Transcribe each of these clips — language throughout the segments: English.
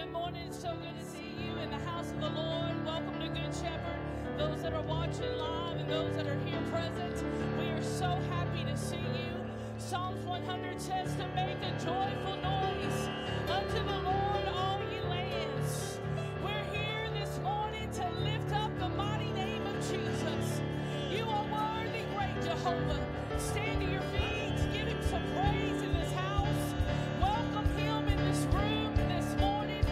Good morning. It's so good to see you in the house of the Lord. Welcome to Good Shepherd. Those that are watching live and those that are here present, we are so happy to see you. Psalms 100 says to make a joyful noise unto the Lord, all ye lands. We're here this morning to lift up the mighty name of Jesus. You are worthy, great Jehovah. Stand to your feet, give him some praise in this house. Welcome him in this room this morning.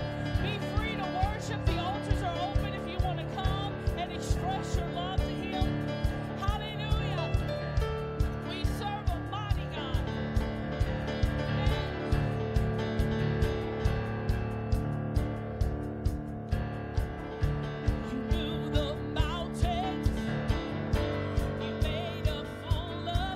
Be free to worship. The altars are open if you want to come and express your love. Full love.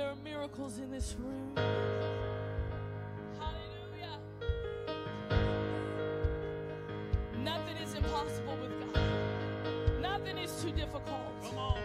there are miracles in this room. Hallelujah. Nothing is impossible with God. Nothing is too difficult. Come on.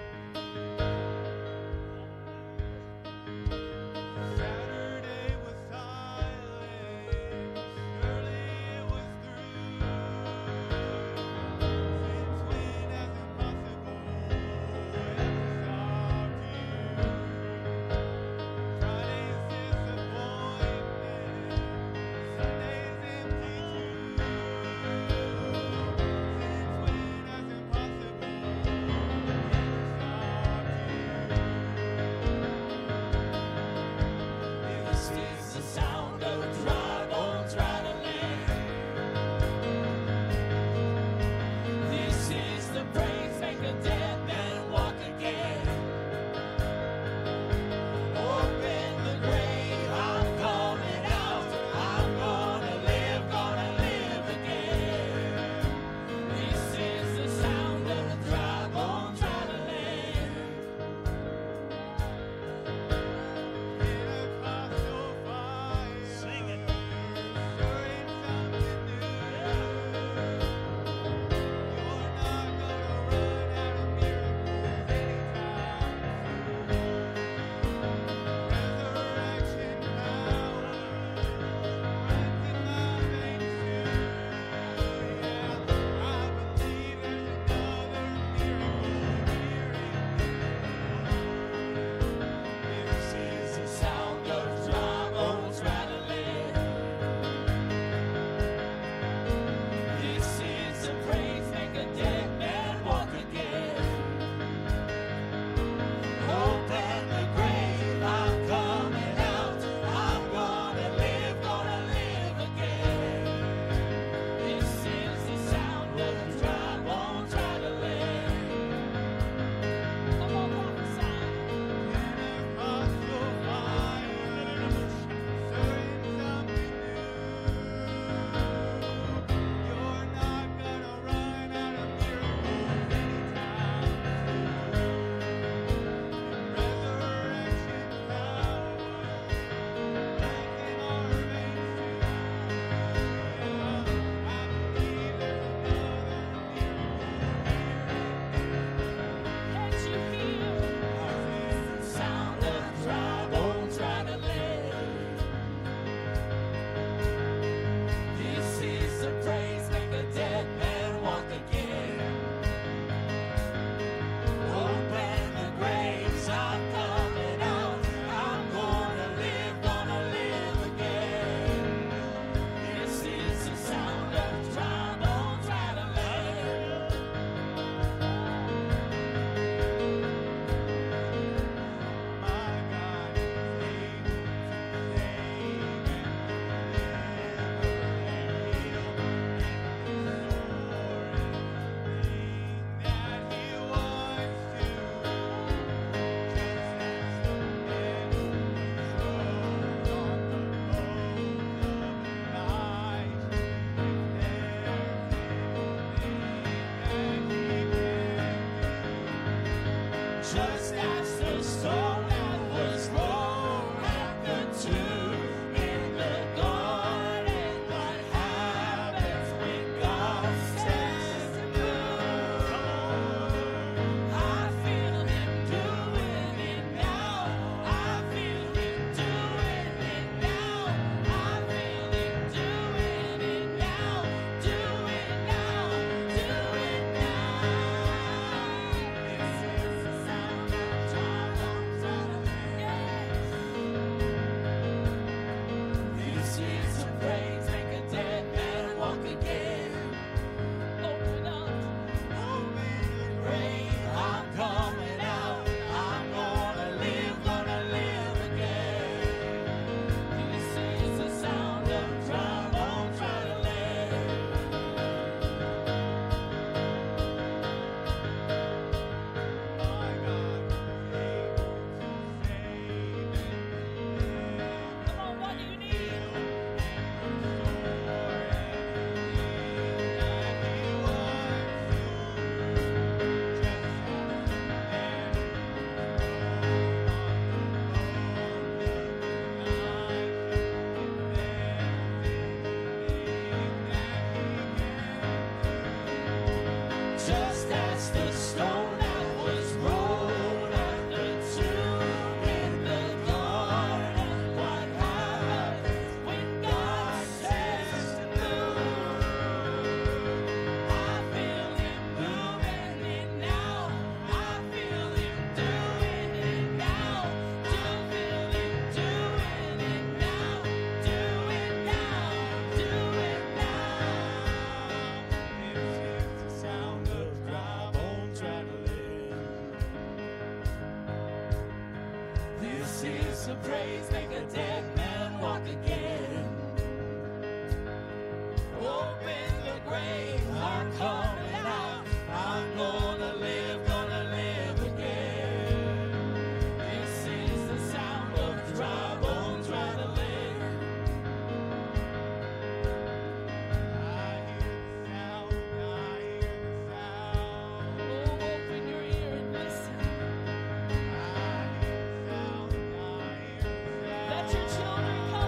tears of praise make a dead man walk again. Open the grave, I'm coming out. I'm gonna live again. This is the sound of dry bones trying to live. I hear the sound. Oh, open your ear and listen. I hear the sound, I hear the sound. Let your children come.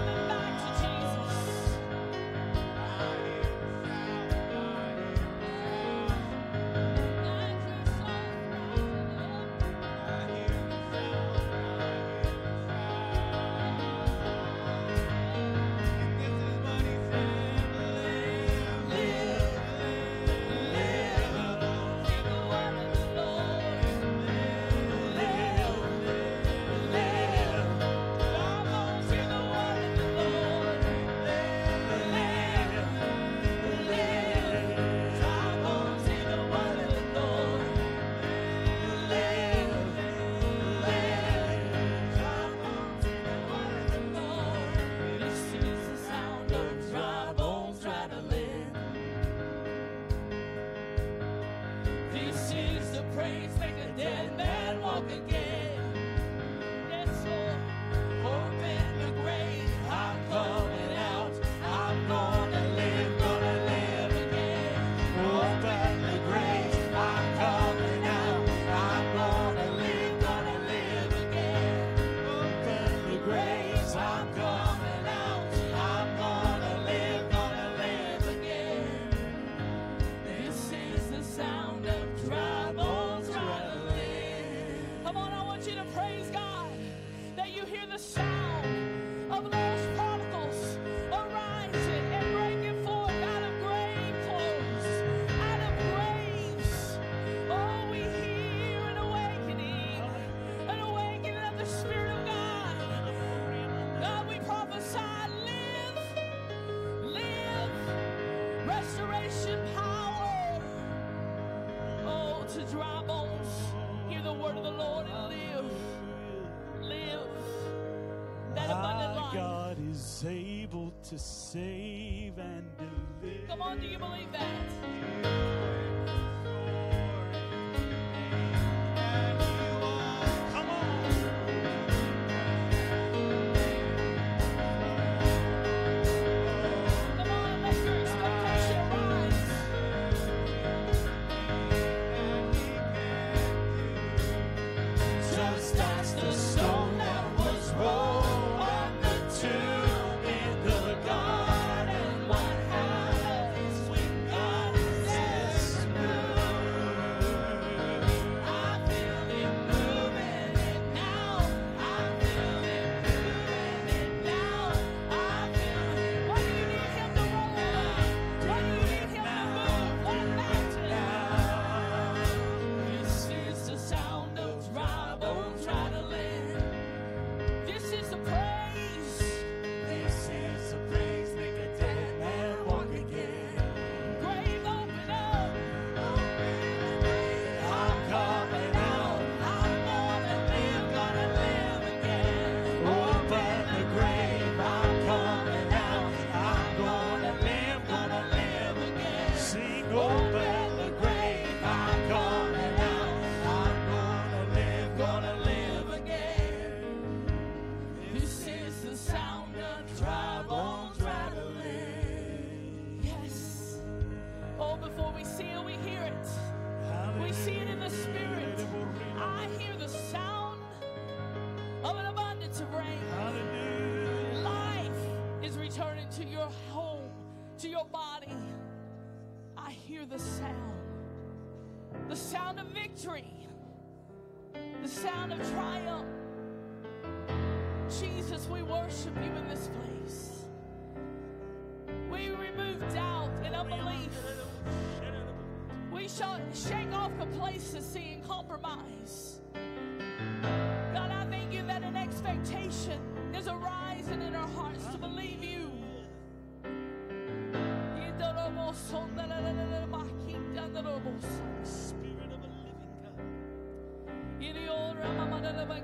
To save and deliver. Come on, do you believe that?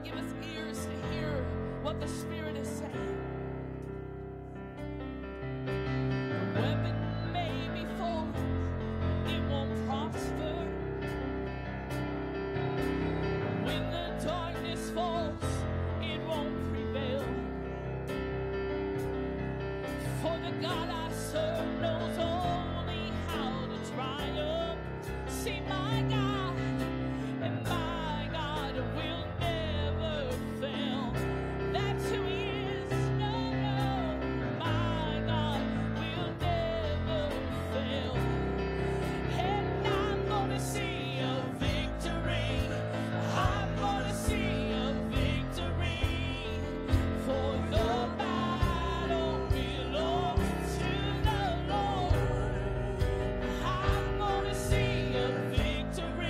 Give us ears to hear what the Spirit is saying. The weapon may be formed, it won't prosper. When the darkness falls, it won't prevail. For the God I serve knows only how to triumph. See, my God and my God will never fail. That's who He is. No, no, my God will never fail. And I'm going to see a victory. I'm going to see a victory. For the battle belongs to the Lord. I'm going to see a victory.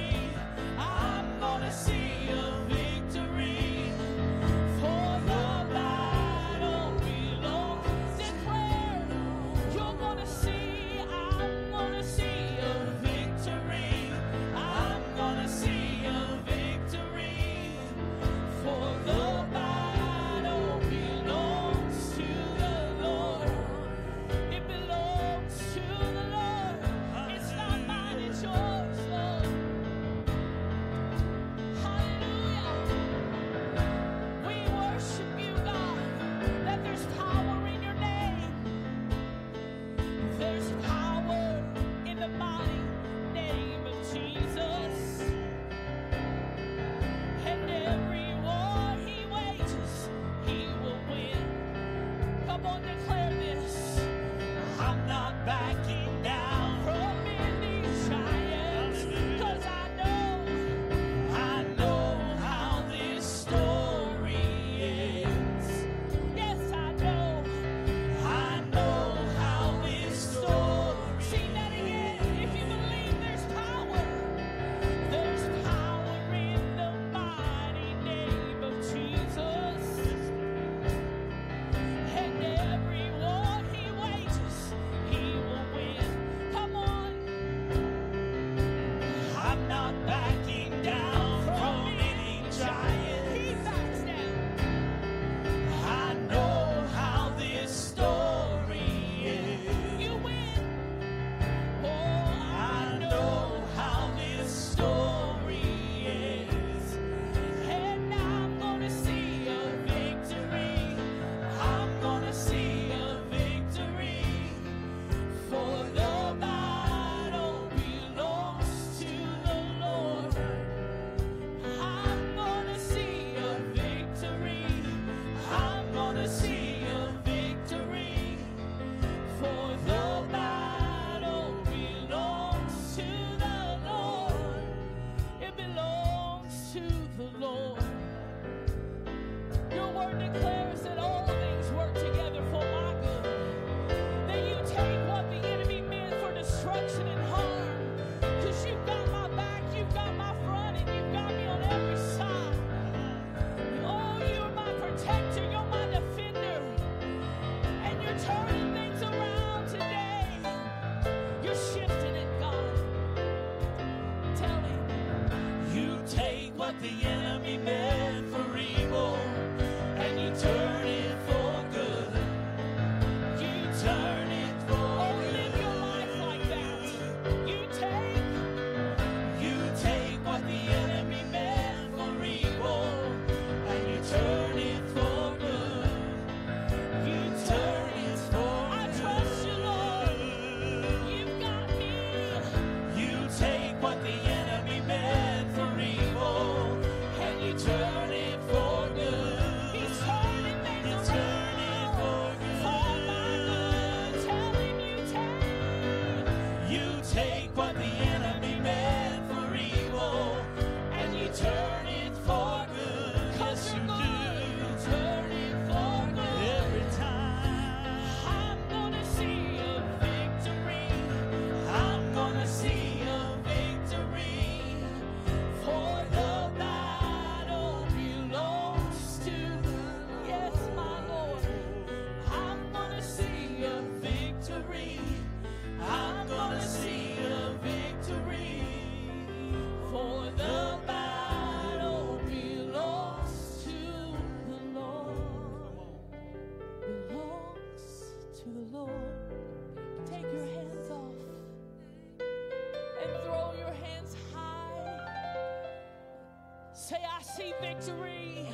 see victory.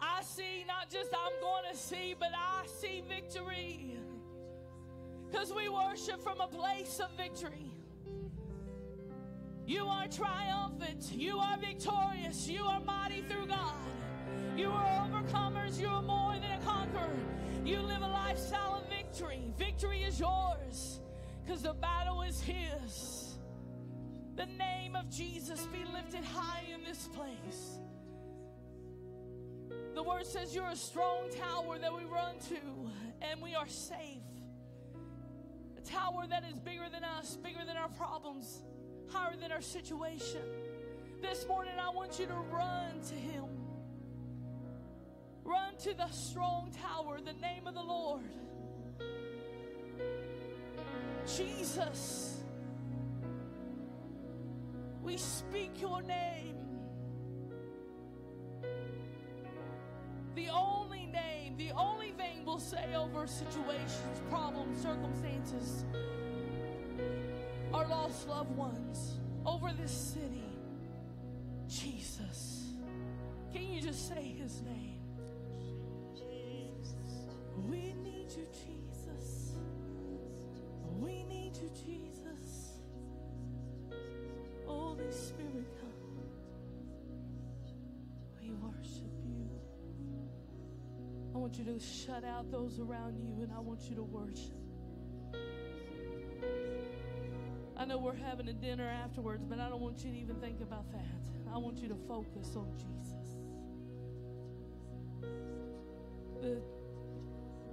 I see, not just I'm going to see, but I see victory. Because we worship from a place of victory. You are triumphant. You are victorious. You are mighty through God. You are overcomers. You are more than a conqueror. You live a lifestyle of victory. Victory is yours because the battle is His. The name of Jesus be lifted high in this place. The word says you're a strong tower that we run to and we are safe. A tower that is bigger than us, bigger than our problems, higher than our situation. This morning I want you to run to Him. Run to the strong tower, the name of the Lord. Jesus, we speak your name. The only name, the only thing we'll say over situations, problems, circumstances, our lost loved ones, over this city, Jesus. Can you just say His name? Jesus. We need you, Jesus. We need you, Jesus. Holy Spirit, come. We worship you. I want you to shut out those around you, and I want you to worship. I know we're having a dinner afterwards, but I don't want you to even think about that. I want you to focus on Jesus.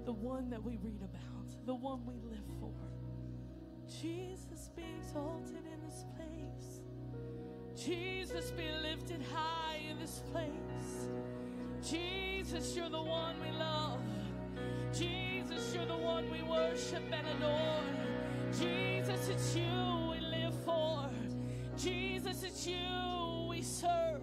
The one that we read about, the one we live for. Jesus be exalted in this place. Jesus be lifted high in this place. Jesus, you're the one we love. Jesus, you're the one we worship and adore. Jesus, it's you we live for. Jesus, it's you we serve.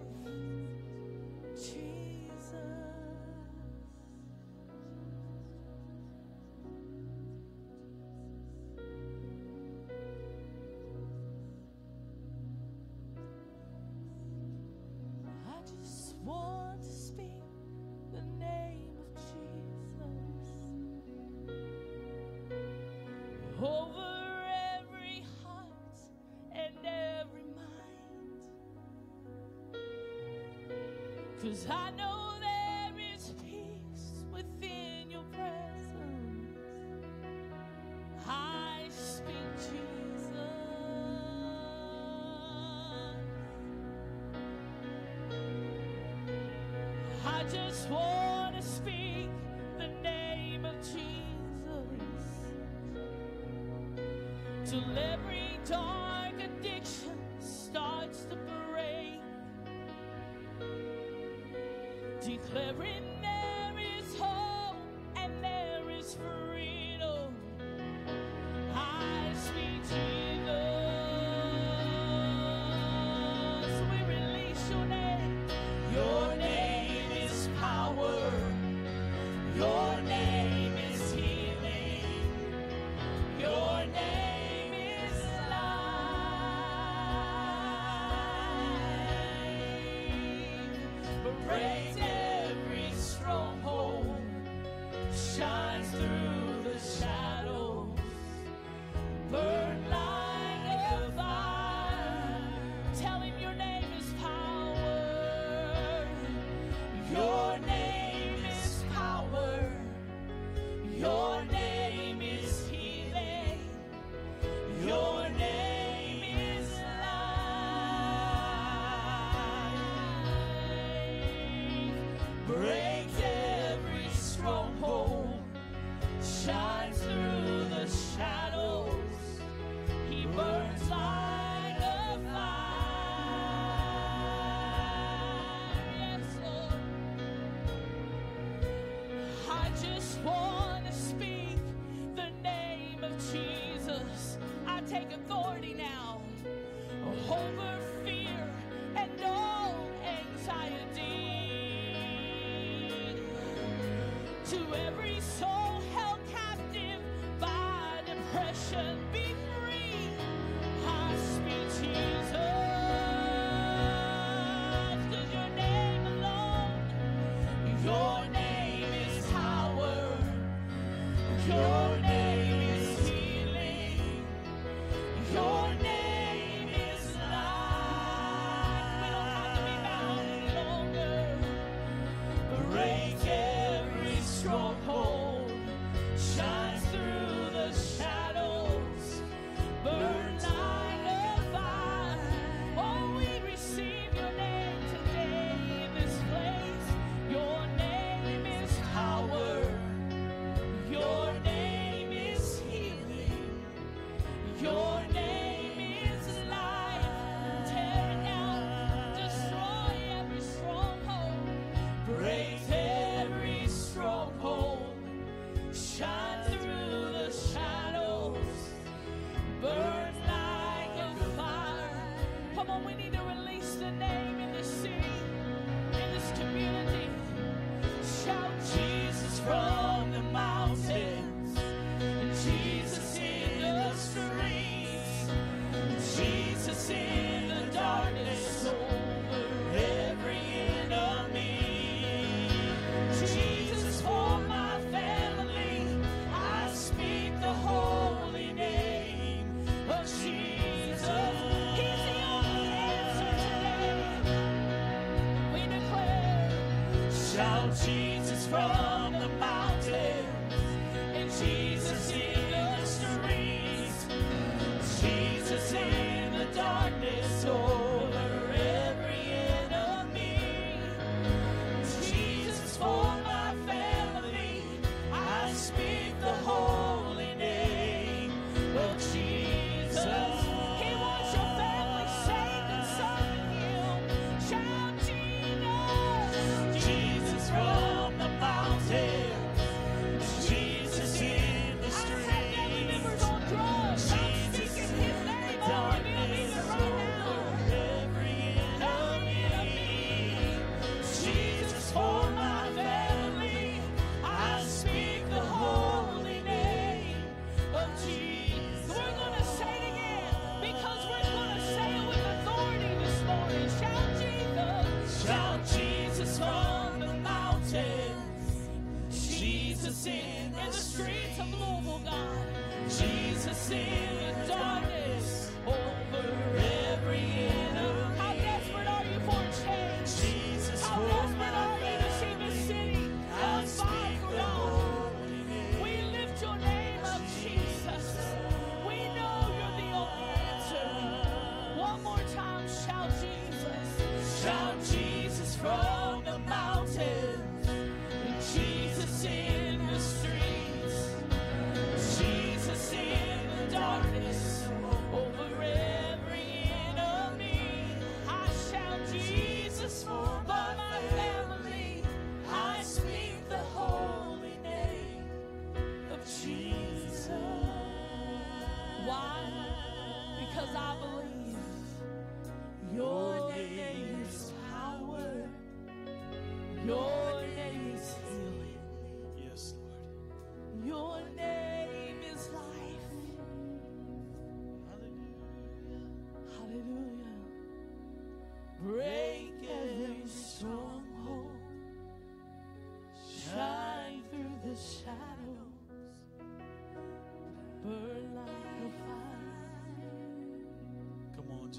Be free, I speak Jesus.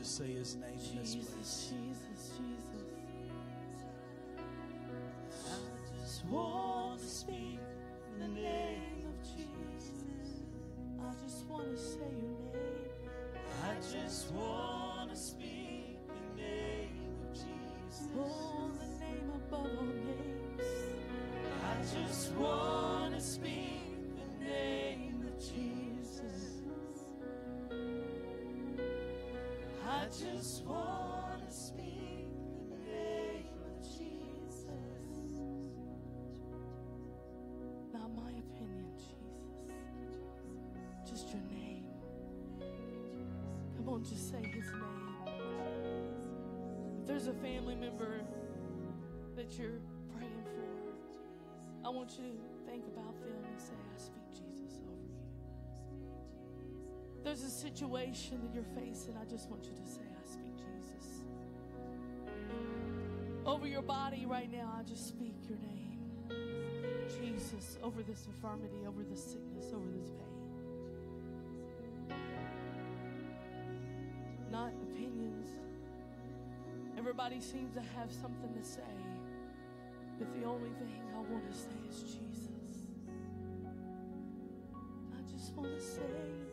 Say his name in this place. Jesus, Jesus, Jesus. I just want to speak in the name of Jesus. I just want to say your name. I just want to speak in the name of Jesus. Oh, the name above all names. I just want to speak the name of Jesus. I just want to speak the name of Jesus. Not my opinion, Jesus. Just your name. Come on, just say his name. If there's a family member that you're praying for, I want you to think about them and say, I speak Jesus over you. There's a situation that you're facing. I just want you to say, I speak Jesus. Over your body right now, I just speak your name. Jesus, over this infirmity, over this sickness, over this pain. Not opinions. Everybody seems to have something to say, but the only thing I want to say is Jesus. I just want to say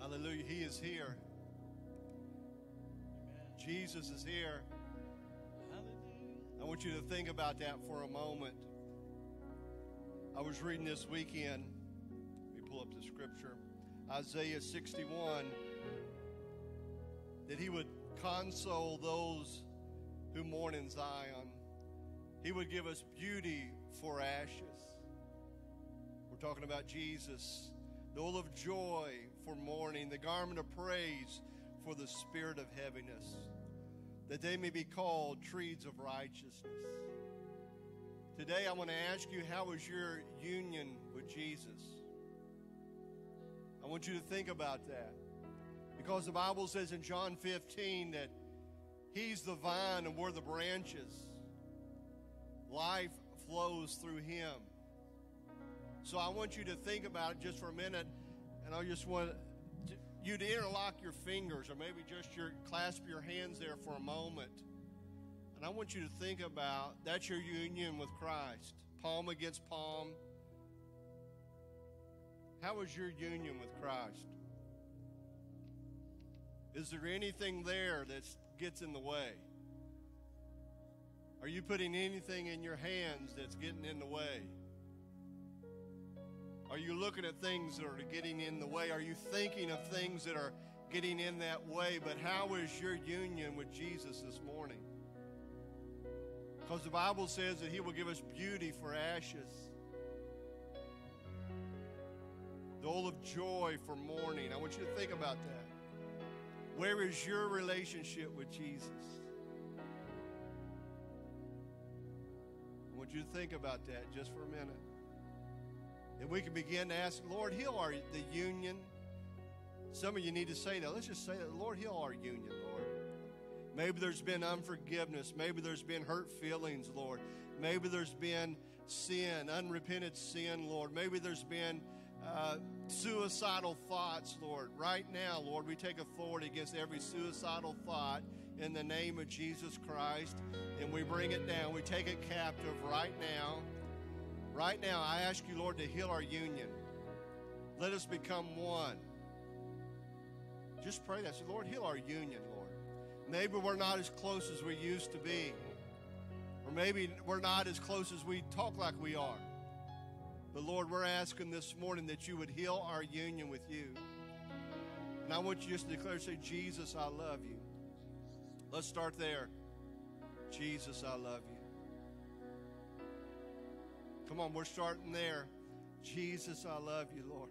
hallelujah. He is here. Amen. Jesus is here. Hallelujah. I want you to think about that for a moment. I was reading this weekend. Let me pull up the scripture. Isaiah 61. That he would console those who mourn in Zion. He would give us beauty for ashes. We're talking about Jesus, the oil of joy for mourning, the garment of praise for the spirit of heaviness, that they may be called trees of righteousness. Today I want to ask you, how is your union with Jesus? I want you to think about that, because the Bible says in John 15 that he's the vine and we're the branches. Life flows through him. So I want you to think about it just for a minute, and I just want you to interlock your fingers, or maybe just clasp your hands there for a moment. And I want you to think about, that's your union with Christ, palm against palm. How is your union with Christ? Is there anything there that gets in the way? Are you putting anything in your hands that's getting in the way? Are you looking at things that are getting in the way? Are you thinking of things that are getting in that way? But how is your union with Jesus this morning? Because the Bible says that he will give us beauty for ashes, the oil of joy for mourning. I want you to think about that. Where is your relationship with Jesus? I want you to think about that just for a minute. And we can begin to ask, Lord, heal our union. Some of you need to say that. Let's just say that. Lord, heal our union, Lord. Maybe there's been unforgiveness. Maybe there's been hurt feelings, Lord. Maybe there's been sin, unrepented sin, Lord. Maybe there's been suicidal thoughts, Lord. Right now, Lord, we take authority against every suicidal thought in the name of Jesus Christ, and we bring it down. We take it captive right now. Right now, I ask you, Lord, to heal our union. Let us become one. Just pray that. Say, Lord, heal our union, Lord. Maybe we're not as close as we used to be, or maybe we're not as close as we talk like we are. But Lord, we're asking this morning that you would heal our union with you. And I want you just to declare, say, Jesus, I love you. Let's start there. Jesus, I love you. Come on, we're starting there. Jesus, I love you, Lord.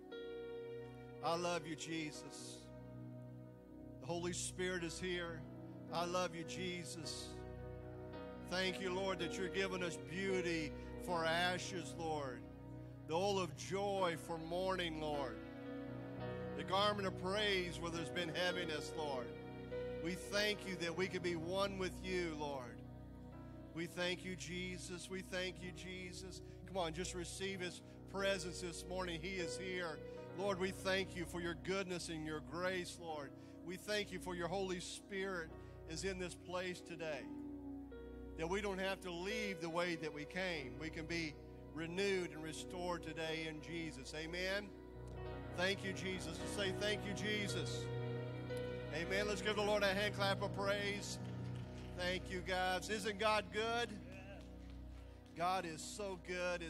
I love you, Jesus. The Holy Spirit is here. I love you, Jesus. Thank you, Lord, that you're giving us beauty for ashes, Lord. The oil of joy for mourning, Lord. The garment of praise where there's been heaviness, Lord. We thank you that we can be one with you, Lord. We thank you, Jesus. We thank you, Jesus. Come on, just receive his presence this morning. He is here. Lord, we thank you for your goodness and your grace, Lord. We thank you for your Holy Spirit is in this place today, that we don't have to leave the way that we came. We can be renewed and restored today in Jesus. Amen. Thank you, Jesus. Just say thank you, Jesus. Amen. Let's give the Lord a hand clap of praise. Thank you, guys. Isn't God good? God is so good.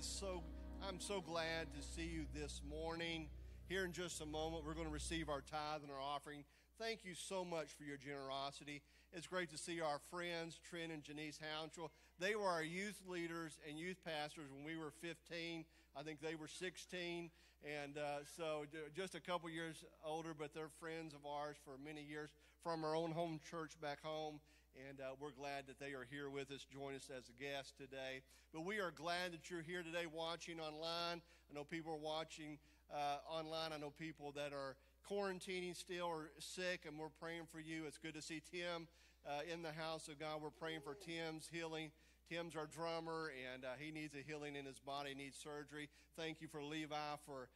I'm so glad to see you this morning. Here in just a moment, we're going to receive our tithe and our offering. Thank you so much for your generosity. It's great to see our friends, Trent and Janice Hounswell. They were our youth leaders and youth pastors when we were 15. I think they were 16. And so just a couple years older, but they're friends of ours for many years from our own home church back home. And we're glad that they are here with us, join us as a guest today. But we are glad that you're here today watching online. I know people are watching online. I know people that are quarantining still or sick, and we're praying for you. It's good to see Tim in the house of God. We're praying for Tim's healing. Tim's our drummer, and he needs a healing in his body. He needs surgery. Thank you for Levi for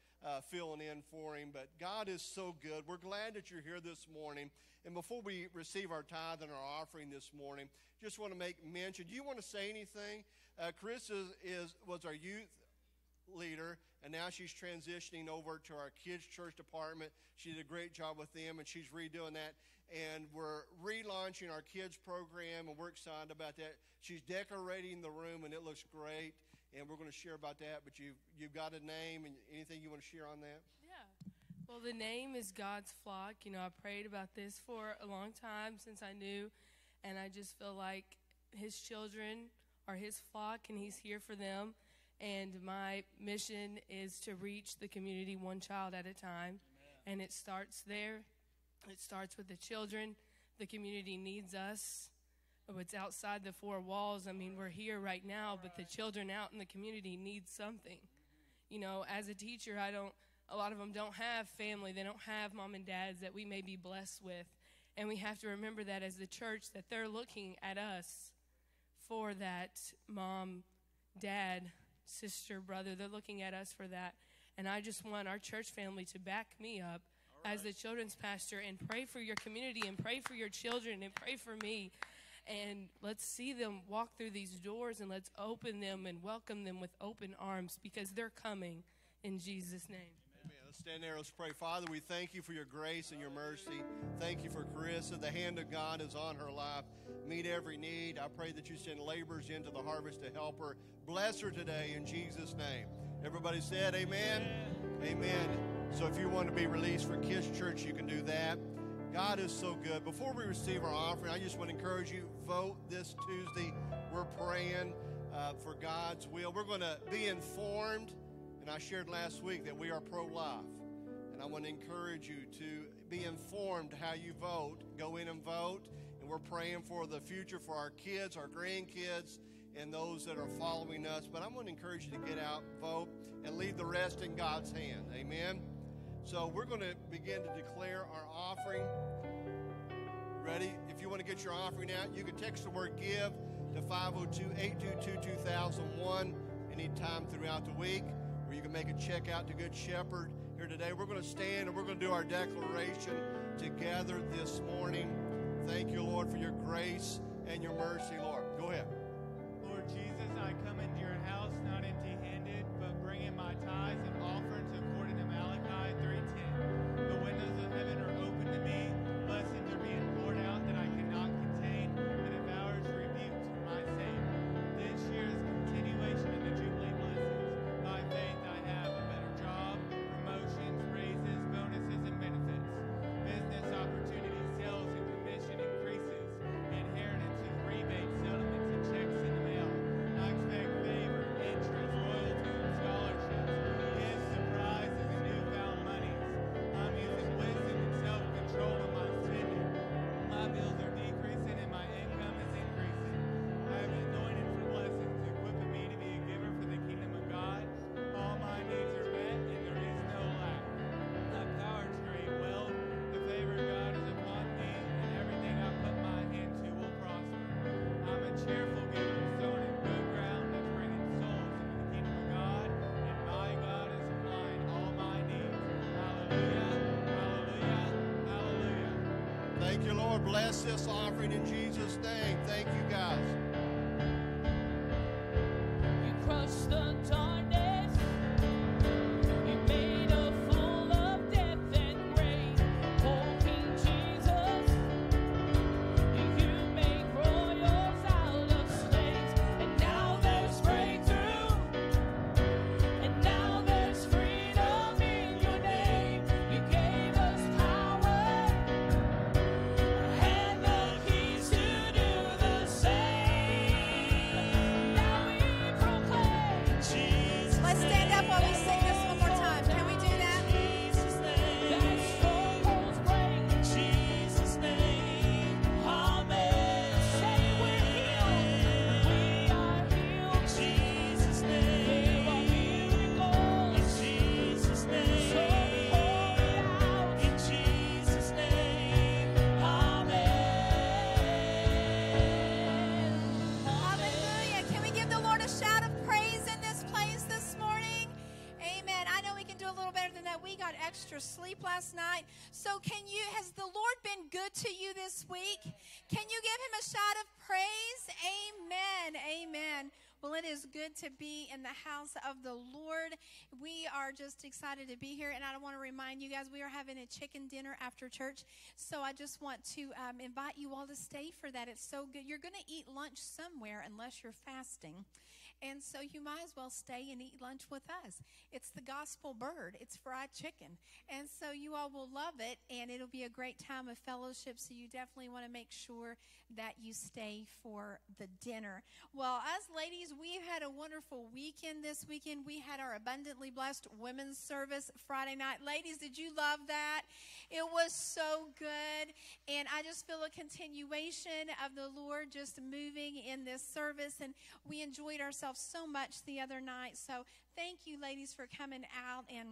filling in for him. But God is so good. We're glad that you're here this morning. And before we receive our tithe and our offering this morning, just want to make mention. Do you want to say anything? Chris was our youth leader, and now she's transitioning over to our kids' church department. She did a great job with them, and she's redoing that. And we're relaunching our kids' program, and we're excited about that. She's decorating the room, and it looks great, and we're going to share about that. But you've got a name, and anything you want to share on that? Yeah. Well, the name is God's Flock. You know, I prayed about this for a long time since I knew, and I just feel like his children are his flock, and he's here for them. And my mission is to reach the community one child at a time. Amen. And it starts there. It starts with the children. The community needs us. It's outside the four walls. I mean, we're here right now, but the children out in the community need something. You know, as a teacher, a lot of them don't have family. They don't have mom and dads that we may be blessed with. And we have to remember that as the church, that they're looking at us for that mom, dad, sister, brother. They're looking at us for that. And I just want our church family to back me up as the children's pastor and pray for your community and pray for your children and pray for me. And let's see them walk through these doors, and let's open them and welcome them with open arms, because they're coming in Jesus' name. Amen. Let's stand there. Let's pray. Father, we thank you for your grace and your mercy. Thank you for Carissa. The hand of God is on her life. Meet every need. I pray that you send laborers into the harvest to help her. Bless her today in Jesus' name. Everybody said amen. Amen. So if you want to be released from Kids Church, you can do that. God is so good. Before we receive our offering, I just want to encourage you, vote this Tuesday. We're praying for God's will. We're going to be informed, and I shared last week that we are pro-life. And I want to encourage you to be informed how you vote. Go in and vote. And we're praying for the future for our kids, our grandkids, and those that are following us. But I'm going to encourage you to get out, vote, and leave the rest in God's hand. Amen. So we're going to begin to declare our offering. Ready? If you want to get your offering out, you can text the word GIVE to 502-822-2001 anytime throughout the week, or you can make a check out to Good Shepherd here today. We're going to stand and we're going to do our declaration together this morning. Thank you, Lord, for your grace and your mercy, Lord. Go ahead. Lord Jesus, I come into your house not empty-handed, but bringing my tithes and offerings according to Malachi 3:10. The windows of heaven are open to me, blessings are being poured out that I cannot contain, the devourers rebuked my sake. This year is continuation of the Jubilee blessings. By faith I have a better job, promotions, raises, bonuses, and benefits. Business opportunity, sales, and commission increases. Inheritances, rebates, settlements, and checks in the mail. I expect favor, interest, royalties, and scholarships. His surprise is a newfound money. I'm using wisdom and self-control in my spending. My bills are decreasing and my income is increasing. I am anointed for blessings, equipping me to be a giver for the kingdom of God. All my needs are met and there is no lack. My power to create wealth, the favor of God is upon me, and everything I put my hand to will prosper. I'm a cheerful giver, sown in good ground that's bringing souls into the kingdom of God, and my God is supplying all my needs. Hallelujah, hallelujah, hallelujah. Thank you, Lord. Bless this offering in Jesus' name. Thank you, guys. You crush the darkness. You made a fool of death and rain. Oh, King Jesus, you make royals out of slaves. And now there's breakthrough. And now there's freedom in your name. You gave us power and the keys to do the same. Now we proclaim Jesus. Let's stand up while we sing this one more time. Can we do that? Jesus' name. That strongholds break. Jesus' name. Amen. Say we're healed. We are healed. Jesus' name. There are miracles. Jesus' name. So pour it out. In Jesus' name. Amen. Hallelujah. Can we give the Lord a shout of praise in this place this morning? Amen. I know we can do a little better than that. We got extra sleep last night. So has the Lord been good to you this week? Can you give him a shout of praise? Amen. Amen. Well, it is good to be in the house of the Lord. We are just excited to be here, and I want to remind you guys, we are having a chicken dinner after church, so I just want to invite you all to stay for that. It's so good. You're going to eat lunch somewhere unless you're fasting, and so you might as well stay and eat lunch with us. It's the gospel bird. It's fried chicken, and so you all will love it, and it'll be a great time of fellowship, so you definitely want to make sure that you stay for the dinner. Well, us ladies, we had a wonderful weekend this weekend. We had our Abundantly Blessed Women's Service Friday night. Ladies, did you love that? It was so good, and I just feel a continuation of the Lord just moving in this service, and we enjoyed ourselves so much the other night. So thank you, ladies, for coming out. And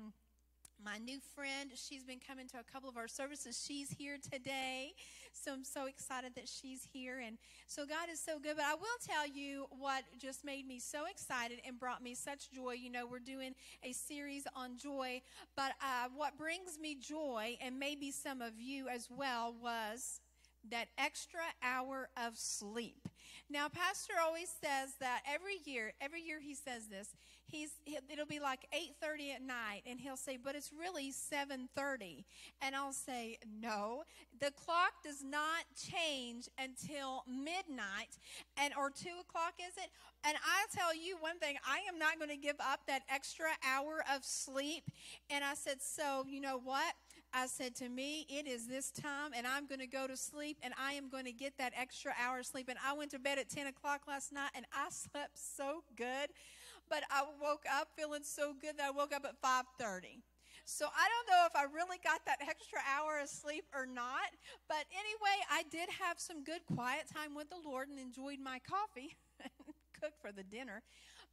my new friend, she's been coming to a couple of our services. She's here today, so I'm so excited that she's here. And so God is so good. But I will tell you what just made me so excited and brought me such joy. You know, we're doing a series on joy, but what brings me joy, and maybe some of you as well, was that extra hour of sleep. Now, Pastor always says that every year he says this. It'll be like 8:30 at night, and he'll say, but it's really 7:30. And I'll say, no, the clock does not change until midnight, and or 2 o'clock, is it? And I'll tell you one thing, I am not going to give up that extra hour of sleep. And I said, so you know what? I said, to me, it is this time, and I'm going to go to sleep, and I am going to get that extra hour of sleep. And I went to bed at 10 o'clock last night, and I slept so good. But I woke up feeling so good that I woke up at 5:30. So I don't know if I really got that extra hour of sleep or not. But anyway, I did have some good quiet time with the Lord and enjoyed my coffee and cooked for the dinner.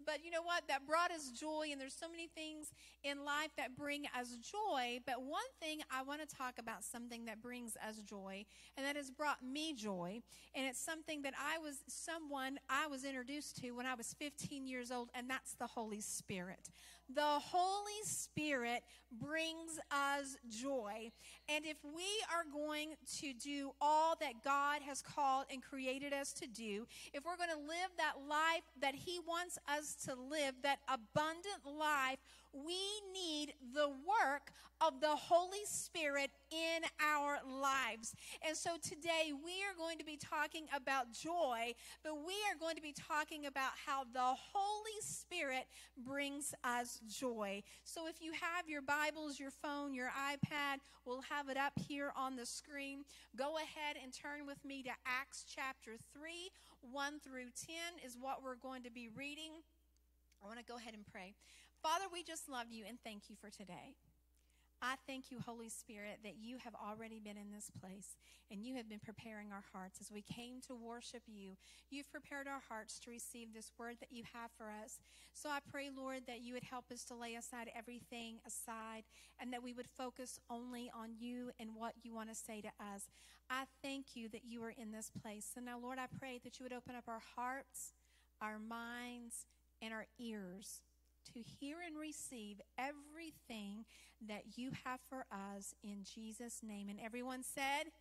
But you know what? That brought us joy, and there's so many things in life that bring us joy. But one thing I want to talk about, something that brings us joy, and that has brought me joy, and it's something that I was introduced to when I was 15 years old, and that's the Holy Spirit. The Holy Spirit brings us joy. And if we are going to do all that God has called and created us to do, if we're going to live that life that He wants us to live, that abundant life, we need the work of the Holy Spirit in our lives. And so today we are going to be talking about joy, but we are going to be talking about how the Holy Spirit brings us joy. So if you have your Bibles, your phone, your iPad, we'll have it up here on the screen. Go ahead and turn with me to Acts chapter 3, 1 through 10 is what we're going to be reading. I want to go ahead and pray. Father, we just love you and thank you for today. I thank you, Holy Spirit, that you have already been in this place and you have been preparing our hearts. As we came to worship you, you've prepared our hearts to receive this word that you have for us. So I pray, Lord, that you would help us to lay aside everything aside and that we would focus only on you and what you want to say to us. I thank you that you are in this place. And now, Lord, I pray that you would open up our hearts, our minds, and our ears to hear and receive everything that you have for us in Jesus' name. And everyone said,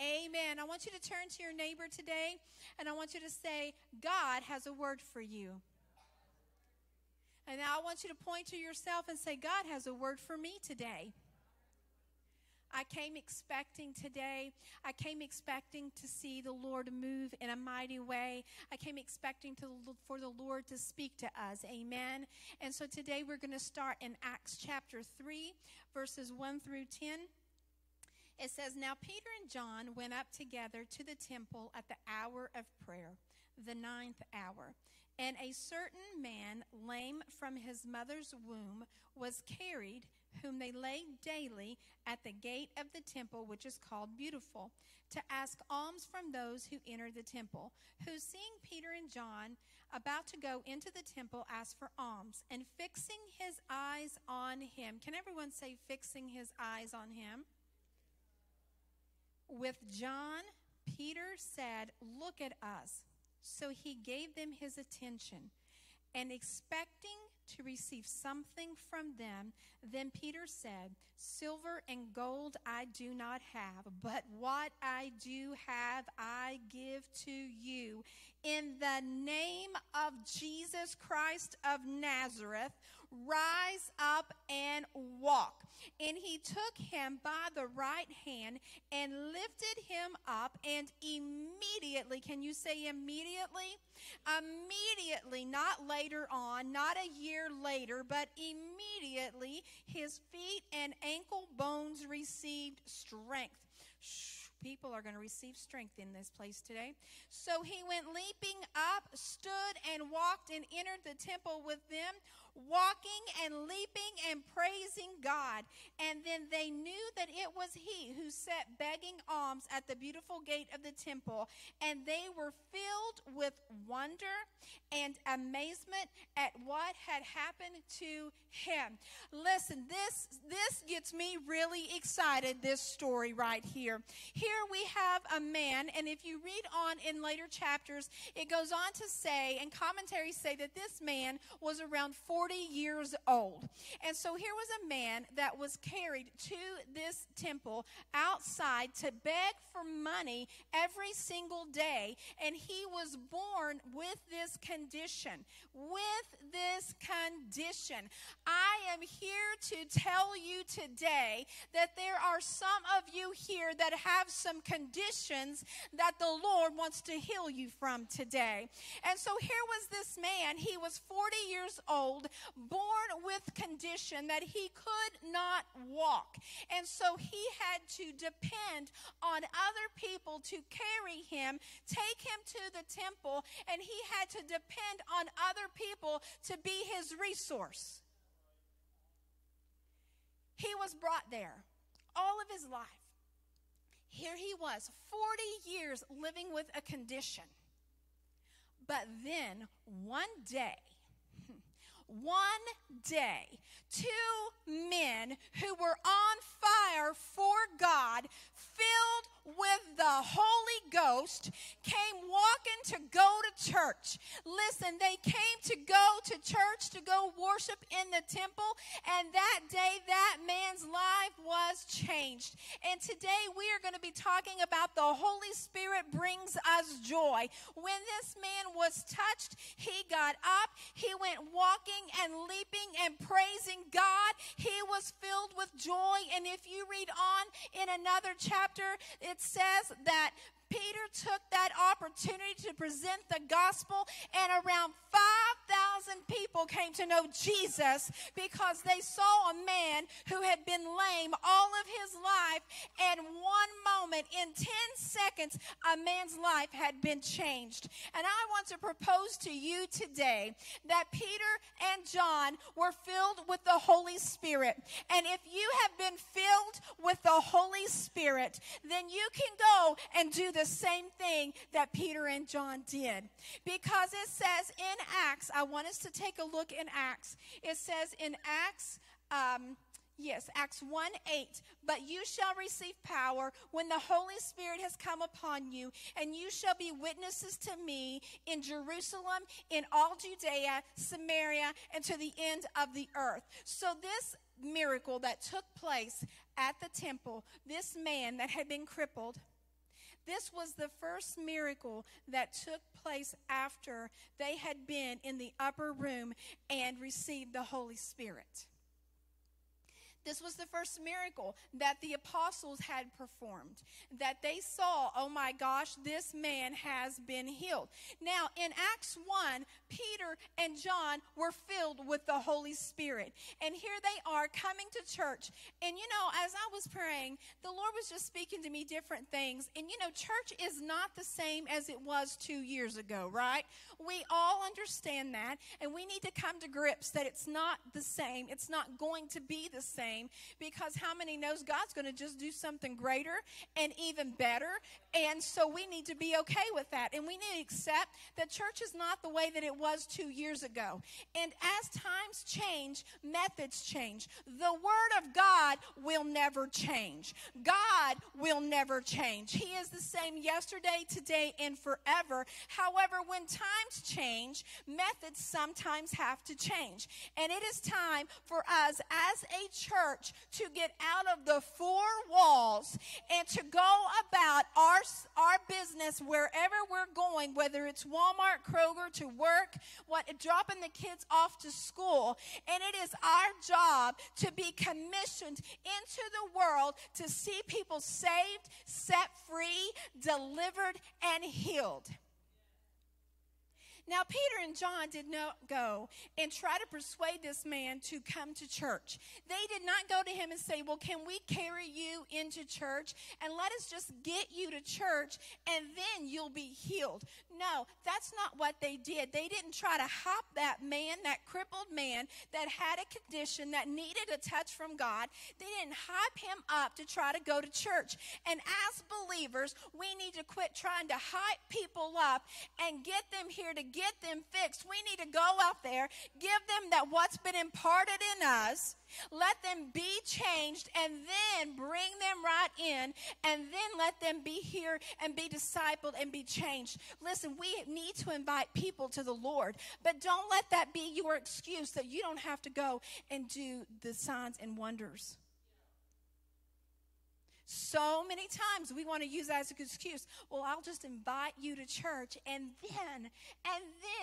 amen. I want you to turn to your neighbor today, and I want you to say, God has a word for you. And now I want you to point to yourself and say, God has a word for me today. I came expecting today. I came expecting to see the Lord move in a mighty way. I came expecting for the Lord to speak to us. Amen. And so today we're going to start in Acts chapter 3, verses 1 through 10. It says, now Peter and John went up together to the temple at the hour of prayer, the 9th hour. And a certain man, lame from his mother's womb, was carried, whom they laid daily at the gate of the temple, which is called Beautiful, to ask alms from those who entered the temple, who, seeing Peter and John about to go into the temple, asked for alms. And fixing his eyes on him, can everyone say fixing his eyes on him? With John, Peter said, look at us. So he gave them his attention, and expecting to receive something from them. Then Peter said, "Silver and gold I do not have, but what I do have I give to you. In the name of Jesus Christ of Nazareth, rise up and walk." And he took him by the right hand and lifted him up, and immediately, can you say immediately? Immediately, not later on, not a year later, but immediately his feet and ankle bones received strength. People are going to receive strength in this place today. So he went leaping up, stood and walked, and entered the temple with them, walking and leaping and praising God. And then they knew that it was he who sat begging alms at the beautiful gate of the temple. And they were filled with wonder and amazement at what had happened to him. Listen, this gets me really excited, this story right here. Here we have a man, and if you read on in later chapters, it goes on to say, and commentaries say that this man was around 40 years old. And so here was a man that was carried to this temple outside to beg for money every single day, and he was born with this condition. With this condition. I am here to tell you today that there are some of you here that have some conditions that the Lord wants to heal you from today. And so here was this man. He was 40 years old, born with condition that he could not walk. And so he had to depend on other people to carry him, take him to the temple, and he had to depend on other people to be his resource. He was brought there all of his life. Here he was, 40 years living with a condition. But then one day, two men who were on fire for God, filled with the Holy Ghost, came walking to go to church. Listen, they came to go to church, to go worship in the temple, and that day that man's life was changed. And today we are going to be talking about the Holy Spirit brings us joy. When this man was touched, he got up, he went walking and leaping and praising God. He was filled with joy, and if you read on in another chapter, it says that Peter took that opportunity to present the gospel, and around 5,000 people came to know Jesus because they saw a man who had been lame all of his life, and one moment, in 10 seconds, a man's life had been changed. And I want to propose to you today that Peter and John were filled with the Holy Spirit. And if you have been filled with the Holy Spirit, then you can go and do the same thing that Peter and John did. Because it says in Acts, I want us to take a look in Acts. It says in Acts, Acts 1:8, "But you shall receive power when the Holy Spirit has come upon you, and you shall be witnesses to me in Jerusalem, in all Judea, Samaria, and to the end of the earth." So this miracle that took place at the temple, this man that had been crippled, this was the first miracle that took place after they had been in the upper room and received the Holy Spirit. This was the first miracle that the apostles had performed, that they saw, oh my gosh, this man has been healed. Now, in Acts 1, Peter and John were filled with the Holy Spirit. And here they are coming to church. And you know, as I was praying, the Lord was just speaking to me different things. And you know, church is not the same as it was 2 years ago, right? We all understand that. And we need to come to grips that it's not the same. It's not going to be the same. same, because how many knows God's going to just do something greater and even better? And so we need to be okay with that. And we need to accept that church is not the way that it was 2 years ago. And as times change, methods change. The Word of God will never change. God will never change. He is the same yesterday, today, and forever. However, when times change, methods sometimes have to change. And it is time for us as a church to get out of the four walls and to go about our business wherever we're going, whether it's Walmart, Kroger, to work, dropping the kids off to school. And it is our job to be commissioned into the world to see people saved, set free, delivered, and healed. Now, Peter and John did not go and try to persuade this man to come to church. They did not go to him and say, well, can we carry you into church and let us just get you to church and then you'll be healed? No, that's not what they did. They didn't try to hop that man, that crippled man that had a condition that needed a touch from God. They didn't hop him up to try to go to church. And as believers, we need to quit trying to hype people up and get them here to get them fixed. We need to go out there, give them that what's been imparted in us, let them be changed, and then bring them right in, and then let them be here and be discipled and be changed. Listen, we need to invite people to the Lord, but don't let that be your excuse that you don't have to go and do the signs and wonders. So many times we want to use that as an excuse. Well, I'll just invite you to church and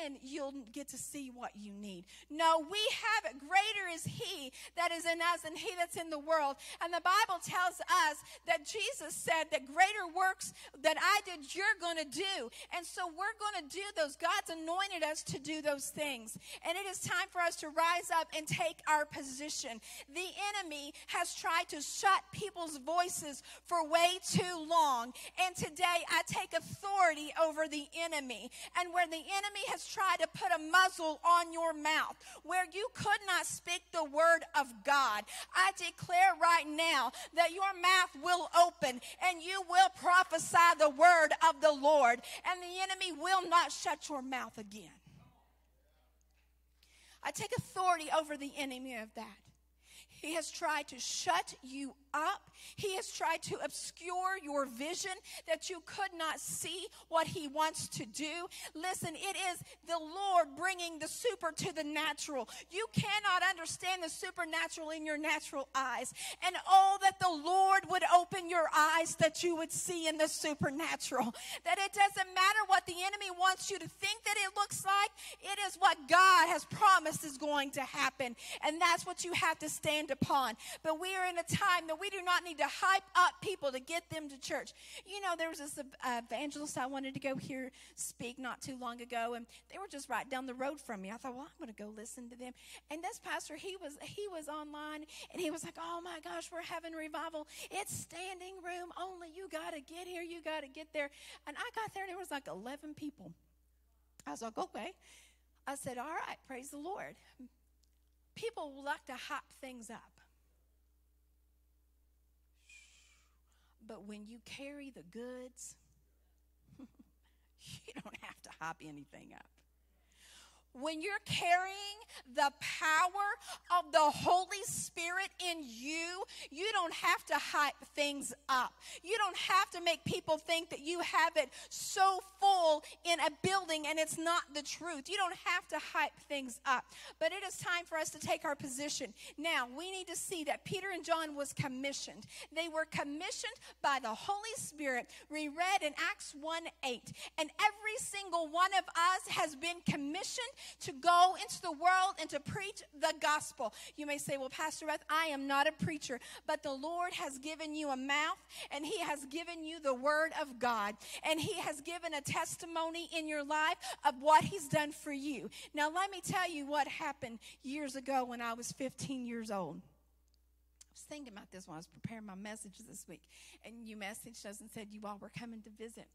then you'll get to see what you need. No, we have it. Greater is He that is in us than he that's in the world. And the Bible tells us that Jesus said that greater works that I did, you're going to do. And so we're going to do those. God's anointed us to do those things. And it is time for us to rise up and take our position. The enemy has tried to shut people's voices for way too long, and today I take authority over the enemy. And where the enemy has tried to put a muzzle on your mouth, where you could not speak the word of God, I declare right now that your mouth will open and you will prophesy the word of the Lord, and the enemy will not shut your mouth again. I take authority over the enemy of that. He has tried to shut you up. He has tried to obscure your vision that you could not see what he wants to do. Listen, it is the Lord bringing the super to the natural. You cannot understand the supernatural in your natural eyes. And oh, that the Lord would open your eyes that you would see in the supernatural. That it doesn't matter what the enemy wants you to think that it looks like. It is what God has promised is going to happen. And that's what you have to stand upon. But we are in a time that we do not need to hype up people to get them to church. You know, there was this evangelist I wanted to go hear speak not too long ago, and they were just right down the road from me. I thought, well, I'm going to go listen to them. And this pastor, he was online, and he was like, oh my gosh, we're having revival. It's standing room only. You got to get here. You got to get there. And I got there, and there was like 11 people. I was like, okay. I said, all right, praise the Lord. People like to hop things up. But when you carry the goods, you don't have to hop anything up. When you're carrying the power of the Holy Spirit in you, you don't have to hype things up. You don't have to make people think that you have it so full in a building and it's not the truth. You don't have to hype things up. But it is time for us to take our position. Now, we need to see that Peter and John was commissioned. They were commissioned by the Holy Spirit. We read in Acts 1:8, and every single one of us has been commissioned to go into the world and to preach the gospel. You may say, well, Pastor Beth, I am not a preacher, but the Lord has given you a mouth, and He has given you the word of God, and He has given a testimony in your life of what He's done for you. Now, let me tell you what happened years ago when I was 15 years old. I was thinking about this when I was preparing my message this week, and you messaged us and said you all were coming to visit.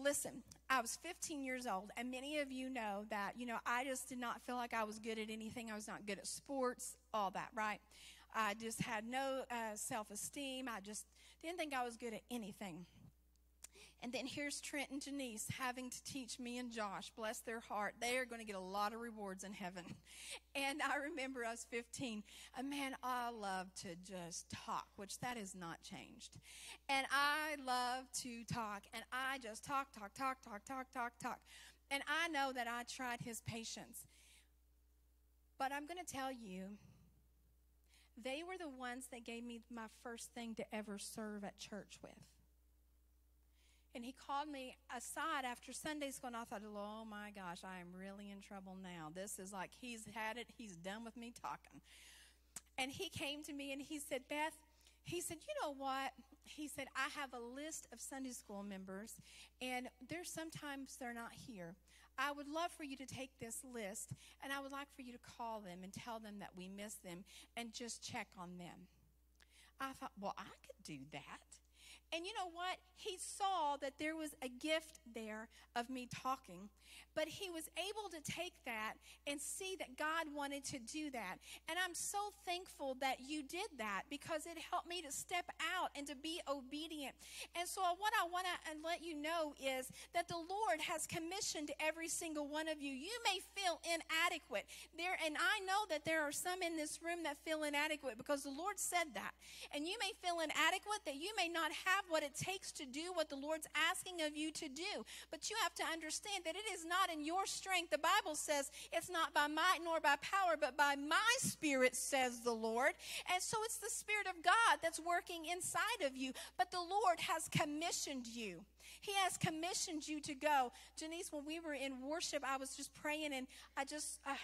Listen, I was 15 years old, and many of you know that, you know, I just did not feel like I was good at anything. I was not good at sports, all that, right? I just had no self-esteem. I just didn't think I was good at anything. And then here's Trent and Janice having to teach me and Josh. Bless their heart. They are going to get a lot of rewards in heaven. And I remember I was 15. And man, I love to just talk, which that has not changed. And I love to talk. And I just talk. And I know that I tried his patience. But I'm going to tell you, they were the ones that gave me my first thing to ever serve at church with. And he called me aside after Sunday school, and I thought, oh my gosh, I am really in trouble now. This is like he's had it. He's done with me talking. And he came to me, and he said, Beth, he said, you know what? He said, I have a list of Sunday school members, and there's sometimes they're not here. I would love for you to take this list, and I would like for you to call them and tell them that we miss them and just check on them. I thought, well, I could do that. And you know what? He saw that there was a gift there of me talking, but he was able to take that and see that God wanted to do that. And I'm so thankful that you did that, because it helped me to step out and to be obedient. And so what I want to let you know is that the Lord has commissioned every single one of you. You may feel inadequate there, and I know that there are some in this room that feel inadequate because the Lord said that. And you may feel inadequate, that you may not have what it takes to do what the Lord's asking of you to do. But you have to understand that it is not in your strength. The Bible says it's not by might nor by power, but by my spirit, says the Lord. And so it's the Spirit of God that's working inside of you. But the Lord has commissioned you. He has commissioned you to go. Janice, when we were in worship, I was just praying, and I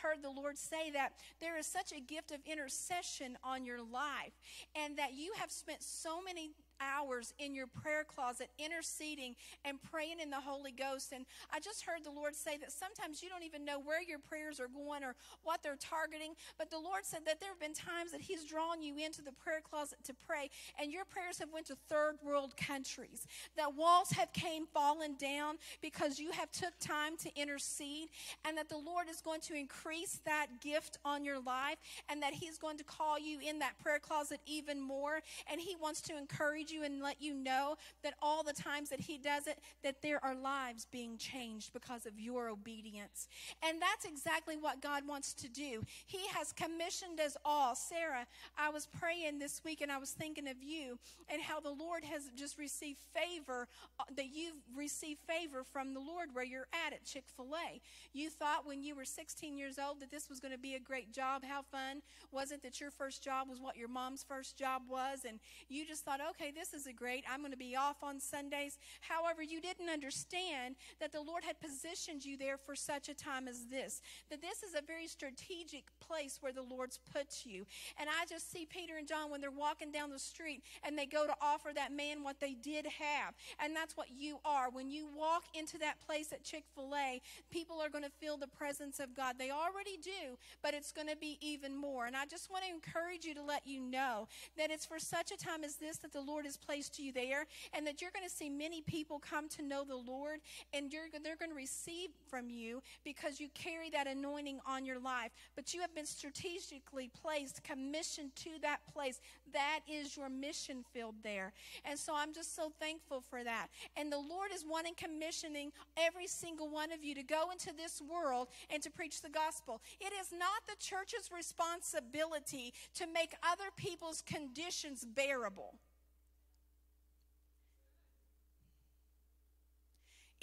heard the Lord say that there is such a gift of intercession on your life, and that you have spent so many hours in your prayer closet interceding and praying in the Holy Ghost. And I just heard the Lord say that sometimes you don't even know where your prayers are going or what they're targeting, but the Lord said that there have been times that he's drawn you into the prayer closet to pray, and your prayers have went to third world countries, that walls have came fallen down because you have took time to intercede, and that the Lord is going to increase that gift on your life, and that he's going to call you in that prayer closet even more. And he wants to encourage you and let you know that all the times that he does it, that there are lives being changed because of your obedience. And that's exactly what God wants to do. He has commissioned us all. Sarah, I was praying this week, and I was thinking of you and how the Lord has just received favor, that you've received favor from the Lord where you're at Chick-fil-A. You thought when you were 16 years old that this was going to be a great job. How fun was it that your first job was what your mom's first job was? And you just thought, okay, this is a great, I'm going to be off on Sundays. However, you didn't understand that the Lord had positioned you there for such a time as this, that this is a very strategic place where the Lord's put you. And I just see Peter and John when they're walking down the street, and they go to offer that man what they did have. And that's what you are. When you walk into that place at Chick-fil-A, people are going to feel the presence of God. They already do, but it's going to be even more. And I just want to encourage you to let you know that it's for such a time as this that the Lord has placed you there, and that you're going to see many people come to know the Lord, and they're going to receive from you because you carry that anointing on your life. But you have been strategically placed, commissioned to that place. That is your mission field there. And so I'm just so thankful for that. And the Lord is wanting, commissioning every single one of you to go into this world and to preach the gospel. It is not the church's responsibility to make other people's conditions bearable.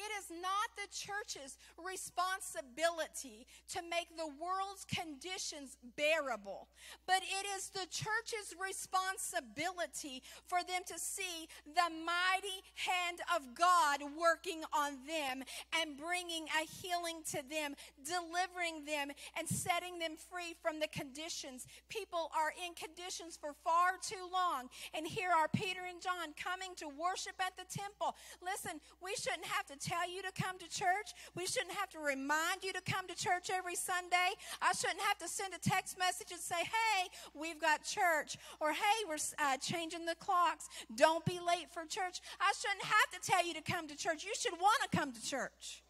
It is not the church's responsibility to make the world's conditions bearable, but it is the church's responsibility for them to see the mighty hand of God working on them and bringing a healing to them, delivering them, and setting them free from the conditions. People are in conditions for far too long, and here are Peter and John coming to worship at the temple. Listen, we shouldn't have to tell you to come to church. We shouldn't have to remind you to come to church every Sunday. I shouldn't have to send a text message and say, hey, we've got church, or hey, we're changing the clocks, don't be late for church. I shouldn't have to tell you to come to church. You should want to come to church.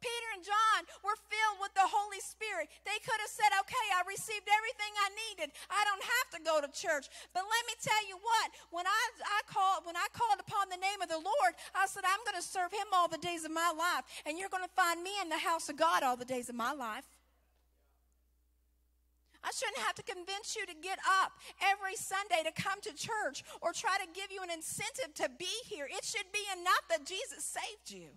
Peter and John were filled with the Holy Spirit. They could have said, okay, I received everything I needed. I don't have to go to church. But let me tell you what, when I called upon the name of the Lord, I said, I'm going to serve him all the days of my life. And you're going to find me in the house of God all the days of my life. I shouldn't have to convince you to get up every Sunday to come to church or try to give you an incentive to be here. It should be enough that Jesus saved you.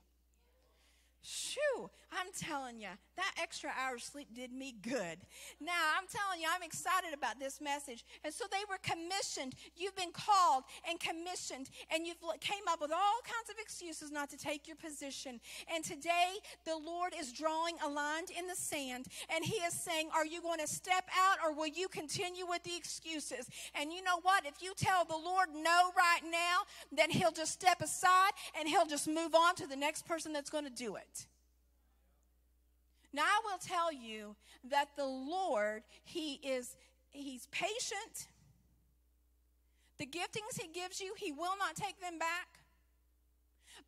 Shoo, I'm telling you, that extra hour of sleep did me good. Now, I'm telling you, I'm excited about this message. And so they were commissioned. You've been called and commissioned, and you've came up with all kinds of excuses not to take your position. And today, the Lord is drawing a line in the sand, and he is saying, are you going to step out, or will you continue with the excuses? And you know what? If you tell the Lord no right now, then he'll just step aside, and he'll just move on to the next person that's going to do it. Now I will tell you that the Lord, he's patient. The giftings he gives you, he will not take them back.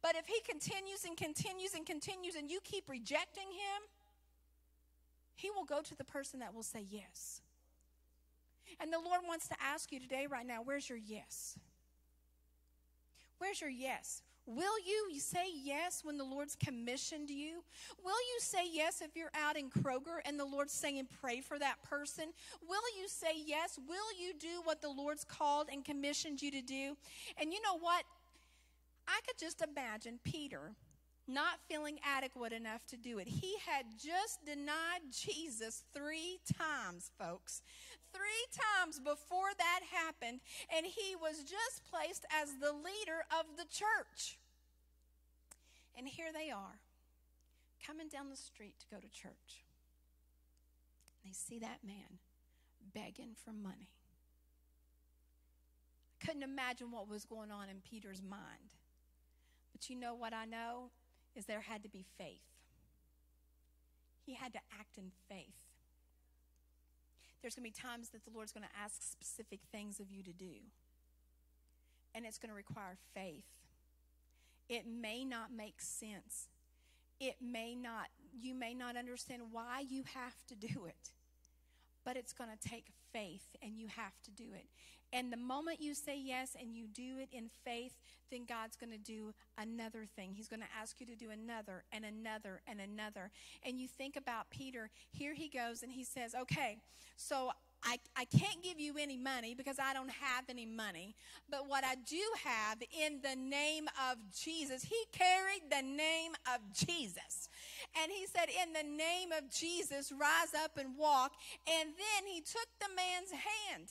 But if he continues and continues and continues and you keep rejecting him, he will go to the person that will say yes. And the Lord wants to ask you today, right now, where's your yes? Where's your yes? Will you say yes when the Lord's commissioned you? Will you say yes if you're out in Kroger and the Lord's saying pray for that person? Will you say yes? Will you do what the Lord's called and commissioned you to do? And you know what? I could just imagine Peter not feeling adequate enough to do it. He had just denied Jesus 3 times, folks. 3 times before that happened, and he was just placed as the leader of the church. And here they are, coming down the street to go to church. They see that man begging for money. I couldn't imagine what was going on in Peter's mind. But you know what I know? Is there had to be faith. He had to act in faith. There's going to be times that the Lord's going to ask specific things of you to do. And it's going to require faith. It may not make sense. It may not, you may not understand why you have to do it. But it's going to take faith, and you have to do it. And the moment you say yes and you do it in faith, then God's going to do another thing. He's going to ask you to do another and another and another. And you think about Peter. Here he goes, and he says, okay, so I can't give you any money because I don't have any money. But what I do have in the name of Jesus, he carried the name of Jesus. And he said, in the name of Jesus, rise up and walk. And then he took the man's hand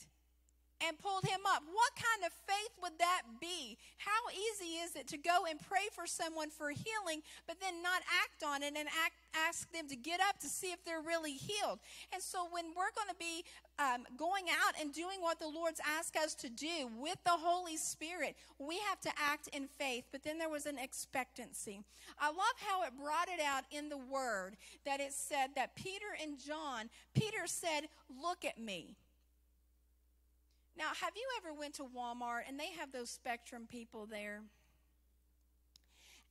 and pulled him up. What kind of faith would that be? How easy is it to go and pray for someone for healing, but then not act on it and ask them to get up to see if they're really healed? And so when we're going to be going out and doing what the Lord's asked us to do with the Holy Spirit, we have to act in faith. But then there was an expectancy. I love how it brought it out in the Word that it said that Peter and John, Peter said, look at me. Now, have you ever went to Walmart, and they have those Spectrum people there?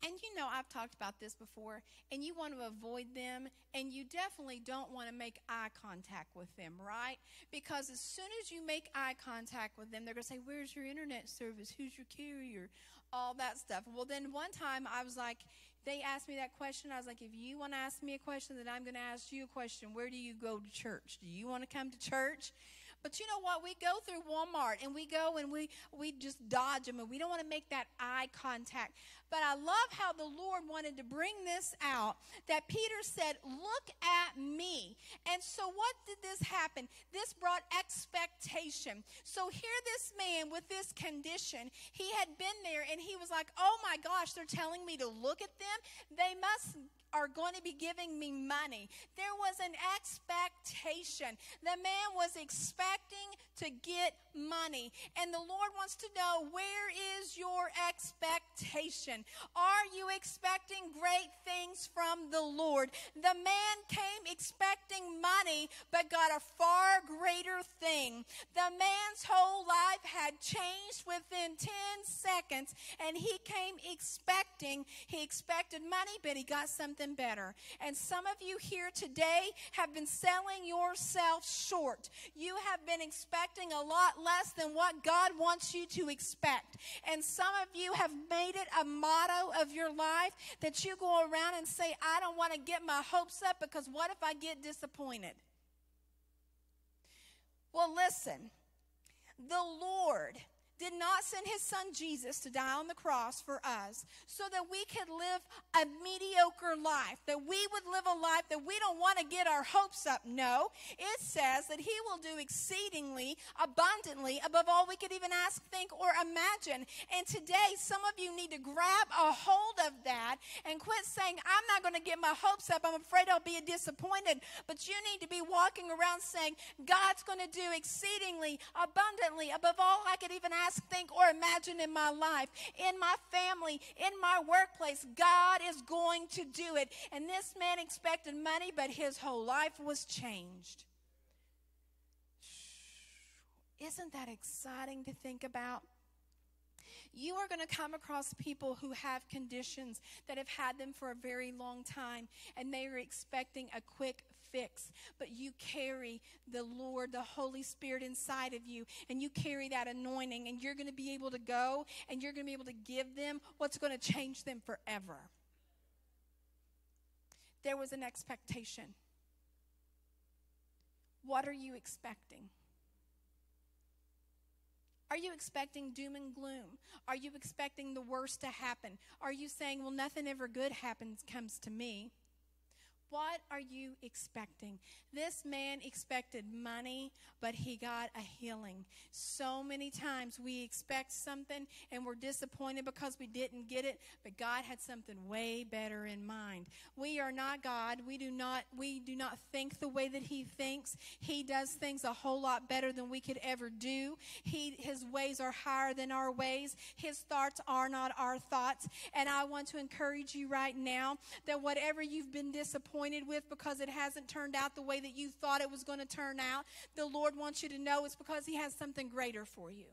And you know, I've talked about this before, and you want to avoid them, and you definitely don't want to make eye contact with them, right? Because as soon as you make eye contact with them, they're going to say, where's your internet service? Who's your carrier? All that stuff. Well, then one time I was like, they asked me that question. I was like, if you want to ask me a question, then I'm going to ask you a question. Where do you go to church? Do you want to come to church? But you know what? We go through Walmart, and we go, and we just dodge them, and we don't want to make that eye contact. But I love how the Lord wanted to bring this out, that Peter said, look at me. And so what did this happen? This brought expectation. So here this man with this condition, he had been there, and he was like, oh, my gosh, they're telling me to look at them. They must are going to be giving me money. There was an expectation. The man was expecting to get money. And the Lord wants to know, where is your expectation? Are you expecting great things from the Lord? The man came expecting money, but got a far greater thing. The man's whole life had changed within 10 seconds, and he came expecting. He expected money, but he got something something better. And some of you here today have been selling yourself short. You have been expecting a lot less than what God wants you to expect. And some of you have made it a motto of your life that you go around and say, I don't want to get my hopes up because what if I get disappointed? Well, listen, the Lord did not send his son Jesus to die on the cross for us so that we could live a mediocre life, that we would live a life that we don't want to get our hopes up. No, it says that he will do exceedingly abundantly above all we could even ask, think, or imagine. And today, some of you need to grab a hold of that and quit saying, I'm not going to get my hopes up. I'm afraid I'll be disappointed. But you need to be walking around saying, God's going to do exceedingly abundantly above all I could even ask, think, or imagine in my life, in my family, in my workplace. God is going to do it. And this man expected money, but his whole life was changed. Isn't that exciting to think about? You are going to come across people who have conditions that have had them for a very long time, and they are expecting a quick fix, but you carry the Lord, the Holy Spirit inside of you, and you carry that anointing, and you're going to be able to go, and you're going to be able to give them what's going to change them forever. There was an expectation. What are you expecting? Are you expecting doom and gloom? Are you expecting the worst to happen? Are you saying, well, nothing ever good comes to me? What are you expecting? This man expected money, but he got a healing. So many times we expect something and we're disappointed because we didn't get it, but God had something way better in mind. We are not God. We do not think the way that he thinks. He does things a whole lot better than we could ever do. His ways are higher than our ways. His thoughts are not our thoughts. And I want to encourage you right now that whatever you've been disappointed with because it hasn't turned out the way that you thought it was going to turn out, the Lord wants you to know it's because he has something greater for you.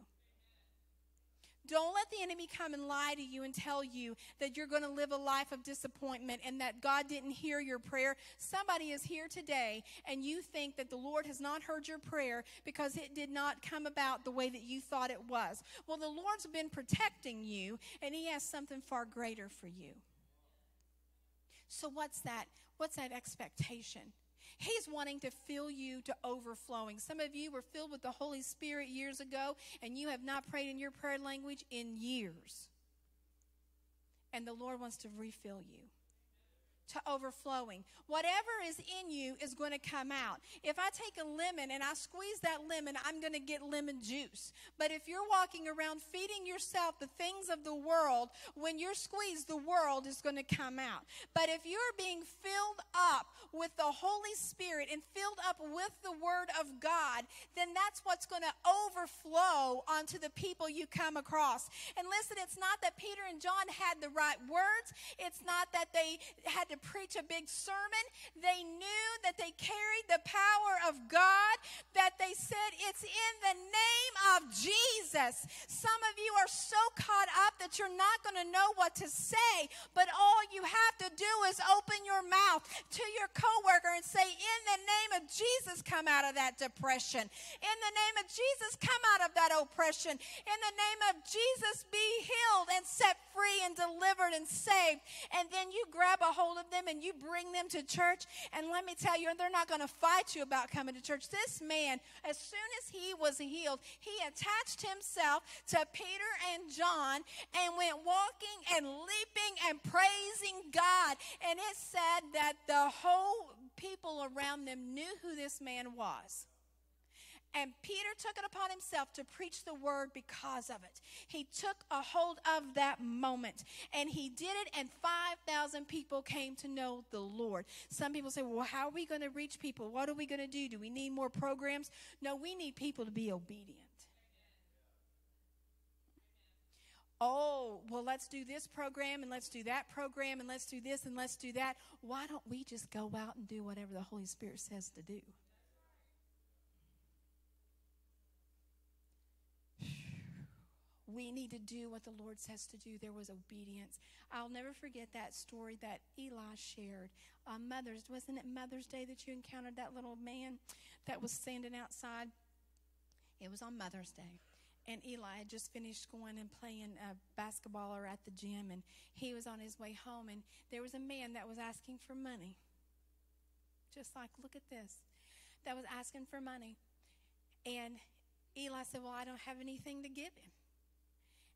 Don't let the enemy come and lie to you and tell you that you're going to live a life of disappointment and that God didn't hear your prayer. Somebody is here today and you think that the Lord has not heard your prayer because it did not come about the way that you thought it was. Well, the Lord's been protecting you and he has something far greater for you. So what's that? What's that expectation? He's wanting to fill you to overflowing. Some of you were filled with the Holy Spirit years ago, and you have not prayed in your prayer language in years. And the Lord wants to refill you to overflowing. Whatever is in you is going to come out. If I take a lemon and I squeeze that lemon, I'm going to get lemon juice. But if you're walking around feeding yourself the things of the world, when you're squeezed, the world is going to come out. But if you're being filled up with the Holy Spirit and filled up with the Word of God, then that's what's going to overflow onto the people you come across. And listen, it's not that Peter and John had the right words. It's not that they had to preach a big sermon. They knew that they carried the power of God, that they said it's in the name of Jesus. Some of you are so caught up that you're not going to know what to say, but all you have to do is open your mouth to your coworker and say, in the name of Jesus, come out of that depression. In the name of Jesus, come out of that oppression. In the name of Jesus, be healed and set free and delivered and saved. And then you grab a hold of them and you bring them to church, and let me tell you, they're not going to fight you about coming to church. This man, as soon as he was healed, he attached himself to Peter and John and went walking and leaping and praising God. And it said that the whole people around them knew who this man was. And Peter took it upon himself to preach the word because of it. He took a hold of that moment, and he did it, and 5,000 people came to know the Lord. Some people say, well, how are we going to reach people? What are we going to do? Do we need more programs? No, we need people to be obedient. Oh, well, let's do this program, and let's do that program, and let's do this, and let's do that. Why don't we just go out and do whatever the Holy Spirit says to do? We need to do what the Lord says to do. There was obedience. I'll never forget that story that Eli shared. Wasn't it Mother's Day that you encountered that little man that was standing outside? It was on Mother's Day. And Eli had just finished going and playing basketball or at the gym, and he was on his way home, and there was a man that was asking for money. Just like, look at this. That was asking for money. And Eli said, well, I don't have anything to give him.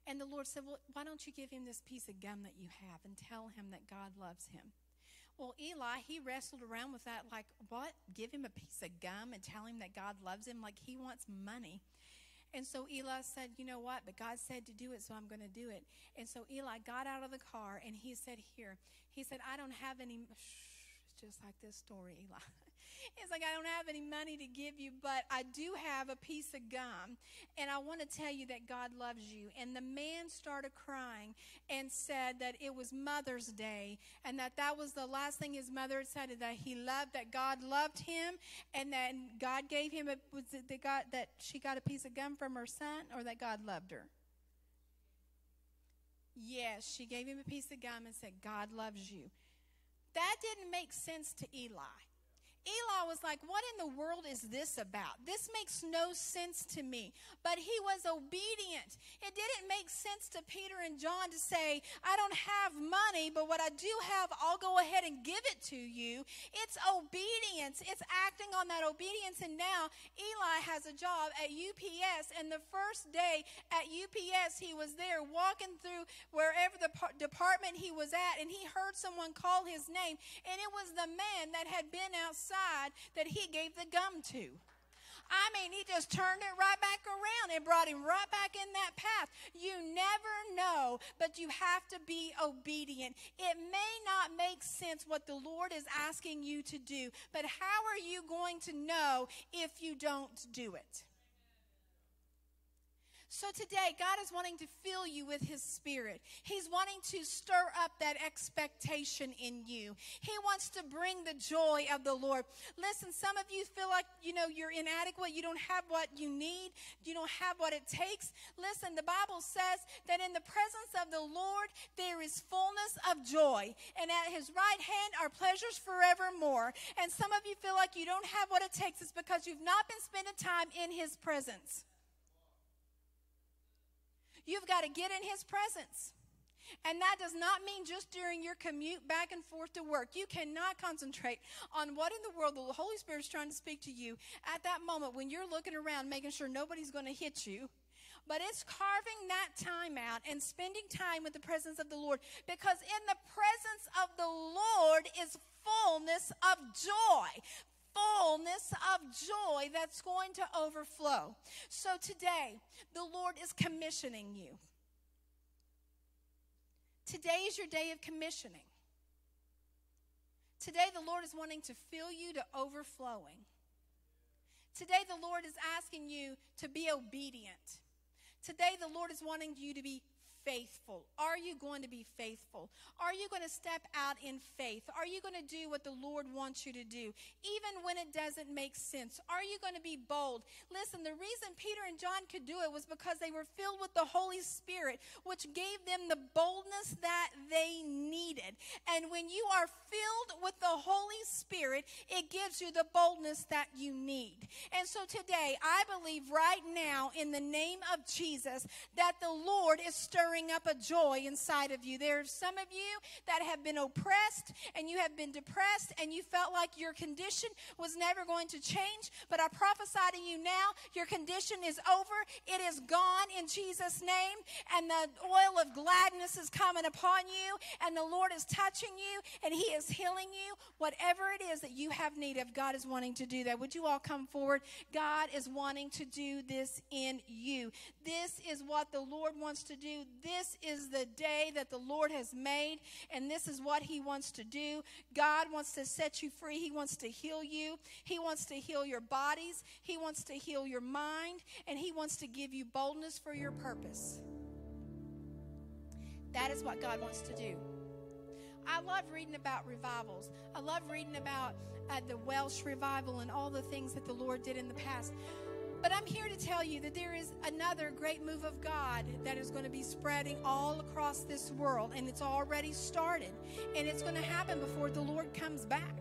And the Lord said, well, why don't you give him this piece of gum that you have and tell him that God loves him? Well, Eli, he wrestled around with that like, what? Give him a piece of gum and tell him that God loves him? Like, he wants money. And so Eli said, you know what? But God said to do it, so I'm going to do it. And so Eli got out of the car, and he said, here. He said, I don't have any, just like this story, Eli. It's like, I don't have any money to give you, but I do have a piece of gum, and I want to tell you that God loves you. And the man started crying and said that it was Mother's Day, and that was the last thing his mother had said, that he loved, that God loved him, and that God gave him that she got a piece of gum from her son, or that God loved her. Yes, she gave him a piece of gum and said, God loves you. That didn't make sense to Eli. Eli was like, what in the world is this about? This makes no sense to me. But he was obedient. It didn't make sense to Peter and John to say, I don't have money, but what I do have, I'll go ahead and give it to you. It's obedience. It's acting on that obedience. And now Eli has a job at UPS. And the first day at UPS, he was there walking through wherever the department he was at. And he heard someone call his name. And it was the man that had been outside that he gave the gum to. I mean, he just turned it right back around and brought him right back in that path. You never know, but you have to be obedient. It may not make sense what the Lord is asking you to do, but how are you going to know if you don't do it? So today, God is wanting to fill you with His Spirit. He's wanting to stir up that expectation in you. He wants to bring the joy of the Lord. Listen, some of you feel like, you're inadequate. You don't have what you need. You don't have what it takes. Listen, the Bible says that in the presence of the Lord, there is fullness of joy. And at His right hand are pleasures forevermore. And some of you feel like you don't have what it takes. It's because you've not been spending time in His presence. You've got to get in His presence. And that does not mean just during your commute back and forth to work. You cannot concentrate on what in the world the Holy Spirit is trying to speak to you at that moment when you're looking around making sure nobody's going to hit you. But it's carving that time out and spending time with the presence of the Lord, because in the presence of the Lord is fullness of joy. Fullness of joy that's going to overflow. So today, the Lord is commissioning you. Today is your day of commissioning. Today, the Lord is wanting to fill you to overflowing. Today, the Lord is asking you to be obedient. Today, the Lord is wanting you to be faithful. Are you going to be faithful? Are you going to step out in faith? Are you going to do what the Lord wants you to do, even when it doesn't make sense? Are you going to be bold? Listen, the reason Peter and John could do it was because they were filled with the Holy Spirit, which gave them the boldness that they needed. And when you are filled with the Holy Spirit, it gives you the boldness that you need. And so today, I believe right now, in the name of Jesus, that the Lord is stirring up a joy inside of you. There are some of you that have been oppressed, and you have been depressed, and you felt like your condition was never going to change, but I prophesy to you now, your condition is over. It is gone in Jesus' name, and the oil of gladness is coming upon you, and the Lord is touching you, and He is healing you. Whatever it is that you have need of, God is wanting to do that. Would you all come forward? God is wanting to do this in you. This is what the Lord wants to do. This is the day that the Lord has made, and this is what He wants to do. God wants to set you free. He wants to heal you. He wants to heal your bodies. He wants to heal your mind, and He wants to give you boldness for your purpose. That is what God wants to do. I love reading about revivals. I love reading about the Welsh Revival and all the things that the Lord did in the past. But I'm here to tell you that there is another great move of God that is going to be spreading all across this world, and it's already started, and it's going to happen before the Lord comes back.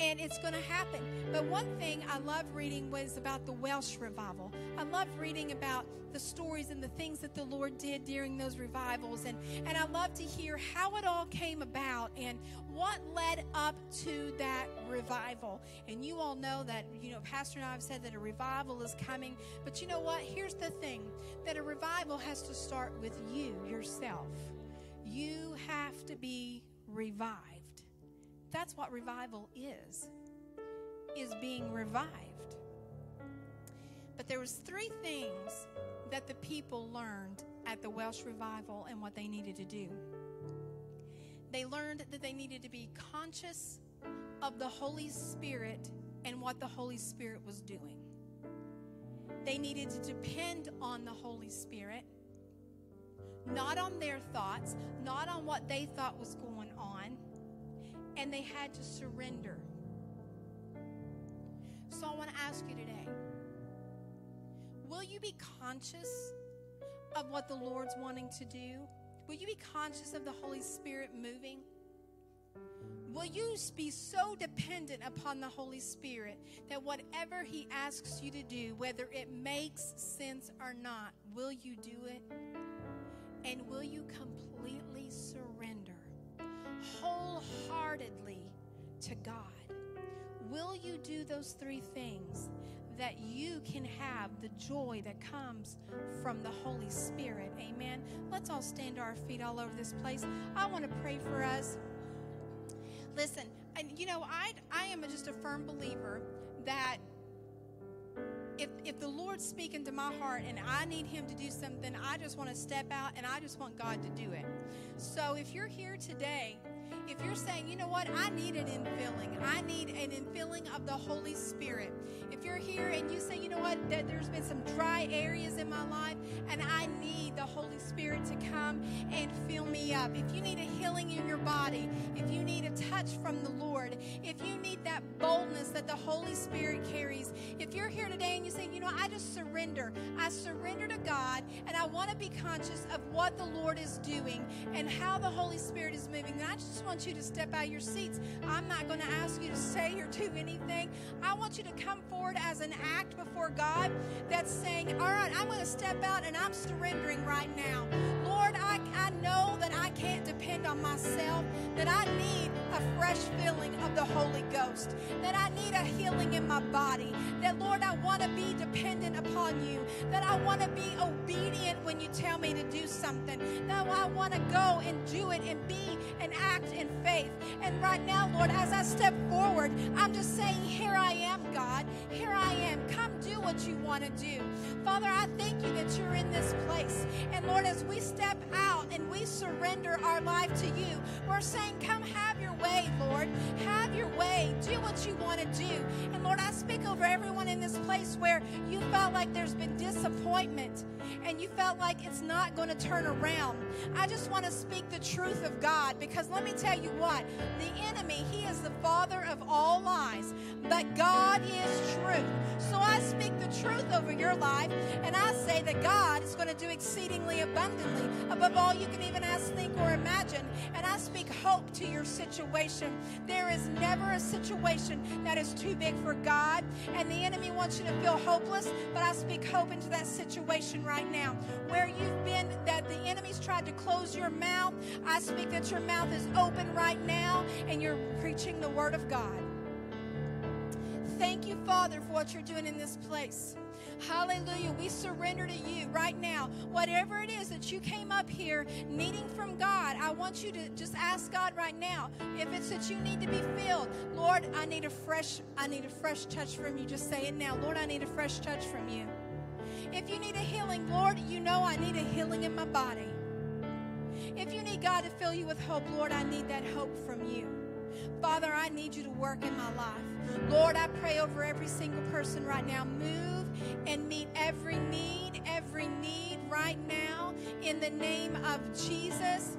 And it's going to happen. But one thing I love reading was about the Welsh Revival. I love reading about the stories and the things that the Lord did during those revivals. And I love to hear how it all came about and what led up to that revival. And you all know that, Pastor and I have said that a revival is coming. But you know what? Here's the thing, that a revival has to start with you, yourself. You have to be revived. That's what revival is being revived. But there was three things that the people learned at the Welsh Revival and what they needed to do. They learned that they needed to be conscious of the Holy Spirit and what the Holy Spirit was doing. They needed to depend on the Holy Spirit, not on their thoughts, not on what they thought was going on. And they had to surrender. So I want to ask you today, will you be conscious of what the Lord's wanting to do? Will you be conscious of the Holy Spirit moving? Will you be so dependent upon the Holy Spirit that whatever He asks you to do, whether it makes sense or not, will you do it? And will you completely surrender wholeheartedly to God? Will you do those three things that you can have the joy that comes from the Holy Spirit? Amen. Let's all stand to our feet all over this place. I want to pray for us. Listen, and I am just a firm believer that if the Lord's speaking to my heart and I need Him to do something, I just want to step out and I just want God to do it. So if you're here today, if you're saying, you know what, I need an infilling. I need an infilling of the Holy Spirit. If you're here and you say, you know what, that there's been some dry areas in my life and I need the Holy Spirit to come and fill me up. If you need a healing in your body, if you need a touch from the Lord, if you need that boldness that the Holy Spirit carries, if you're here today and you say, you know, I just surrender. I surrender to God and I want to be conscious of what the Lord is doing and how the Holy Spirit is moving. And I just want you to step out of your seats. I'm not going to ask you to say or do anything. I want you to come forward as an act before God that's saying, all right, I'm going to step out and I'm surrendering right now. Lord, I know that I can't depend on myself, that I need a fresh filling of the Holy Ghost, that I need a healing in my body, that, Lord, I want to be dependent upon You, that I want to be obedient when You tell me to do something, that I want to go and do it and be and act in faith. And right now, Lord, as I step forward, I'm just saying, here I am, God. Here I am. Come do what You want to do. Father, I thank You that You're in this place. And Lord, as we step out and we surrender our life to You, we're saying, come have Your way, Lord. Have Your way. Do what You want to do. And Lord, I speak over everyone in this place where you felt like there's been disappointment and you felt like it's not going to turn around. I just want to speak the truth of God, because let me tell you what, the enemy, he is the father of all lies, but God is truth. So I speak the truth over your life, and I say that God is going to do exceedingly abundantly above all you can even ask, think, or imagine. And I speak hope to your situation. There is never a situation that is too big for God, and the enemy wants you to feel hopeless, but I speak hope into that situation right now. Where you've been, that the enemy's tried to close your mouth, I speak that your mouth is open right now, and you're preaching the Word of God. Thank you, Father, for what You're doing in this place. Hallelujah. We surrender to You right now. Whatever it is that you came up here needing from God, I want you to just ask God right now. If it's that you need to be filled, Lord, I need a fresh touch from You. Just say it now. Lord, I need a fresh touch from You. If you need a healing, Lord, you know I need a healing in my body. If you need God to fill you with hope, Lord, I need that hope from You. Father, I need You to work in my life. Lord, I pray over every single person right now. Move and meet every need right now in the name of Jesus.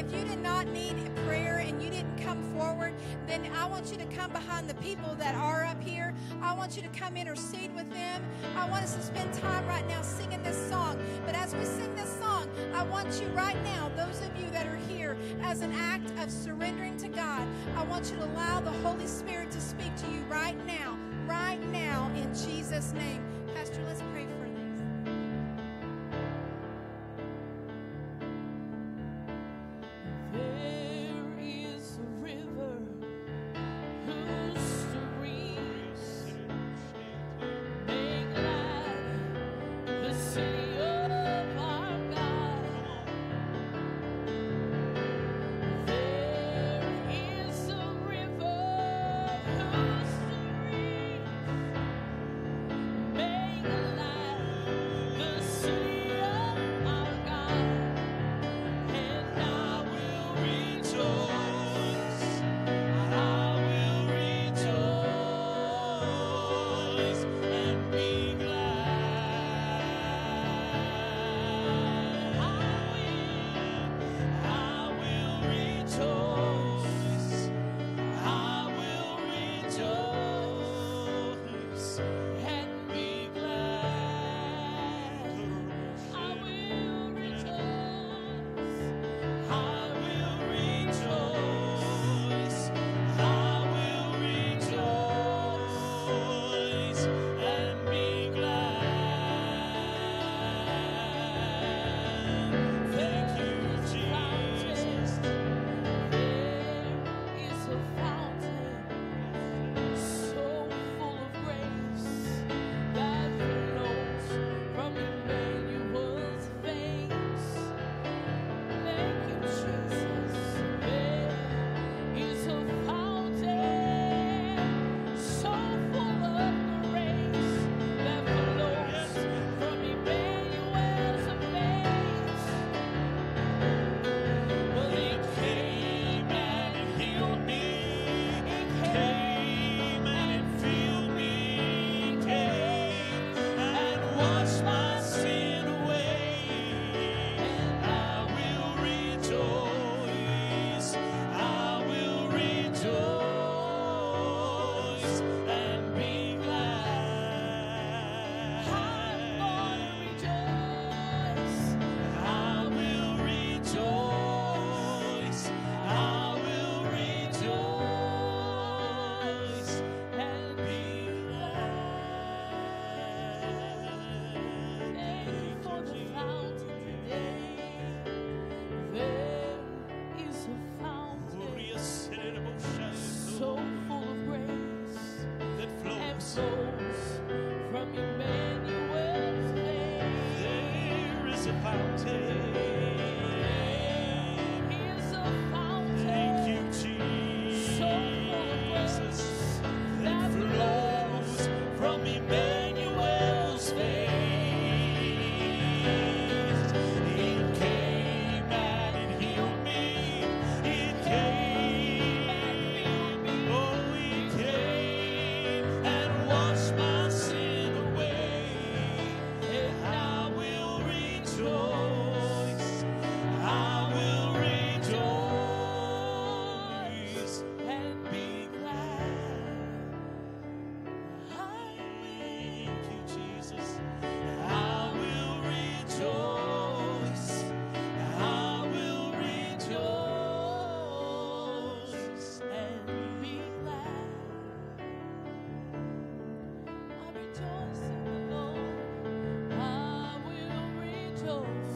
If you did not need prayer and you didn't come forward, then I want you to come behind the people that are up here. I want you to come intercede with them. I want us to spend time right now singing this song. But as we sing this song, I want you right now, those of you that are here, as an act of surrendering to God, I want you to allow the Holy Spirit to speak to you right now. Right now, in Jesus' name. Pastor, let's pray for this. There is a river whose streams make glad the sea of our God. There is a river whose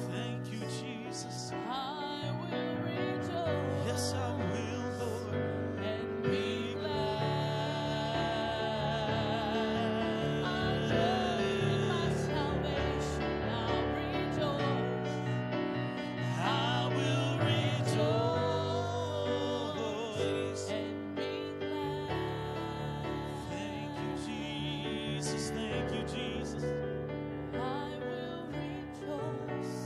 thank you, Jesus. I will rejoice.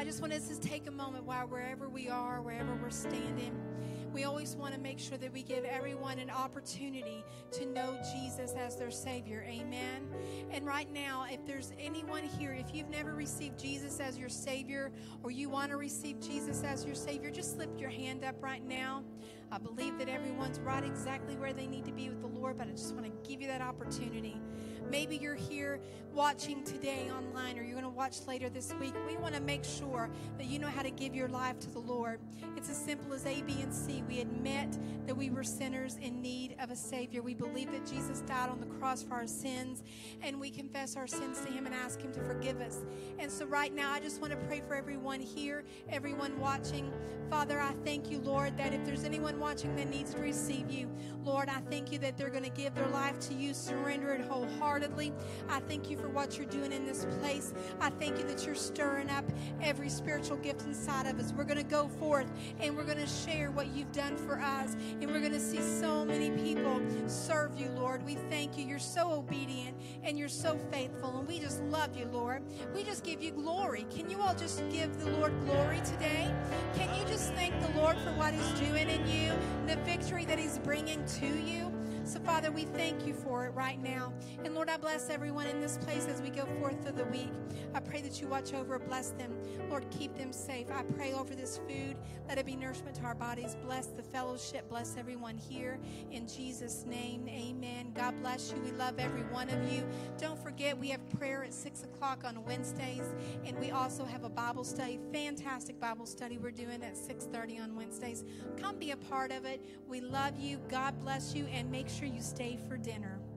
I just want us to take a moment while wherever we are, wherever we're standing. We always want to make sure that we give everyone an opportunity to know Jesus as their Savior. Amen. And right now, if there's anyone here, if you've never received Jesus as your Savior, or you want to receive Jesus as your Savior, just slip your hand up right now. I believe that everyone's right exactly where they need to be with the Lord, but I just want to give you that opportunity. Maybe you're here watching today online, or you're going to watch later this week. We want to make sure that you know how to give your life to the Lord. It's as simple as A, B, and C. We admit that we were sinners in need of a Savior. We believe that Jesus died on the cross for our sins, and we confess our sins to Him and ask Him to forgive us. And so right now, I just want to pray for everyone here, everyone watching. Father, I thank you, Lord, that if there's anyone watching that needs to receive you, Lord, I thank you that they're going to give their life to you, surrender it wholeheartedly. I thank you for what you're doing in this place. I thank you that you're stirring up every spiritual gift inside of us. We're going to go forth and we're going to share what you've done for us, and we're going to see so many people serve you, Lord. We thank you. You're so obedient and you're so faithful, and we just love you, Lord. We just give you glory. Can you all just give the Lord glory today? Can you just thank the Lord for what He's doing in you, the victory that He's bringing to you? So, Father, we thank you for it right now. And, Lord, I bless everyone in this place as we go forth through the week. I pray that you watch over and bless them. Lord, keep them safe. I pray over this food. Let it be nourishment to our bodies. Bless the fellowship. Bless everyone here. In Jesus' name, amen. God bless you. We love every one of you. Don't forget, we have prayer at 6 o'clock on Wednesdays, and we also have a Bible study, fantastic Bible study we're doing at 6:30 on Wednesdays. Come be a part of it. We love you. God bless you, and make sure you stay for dinner.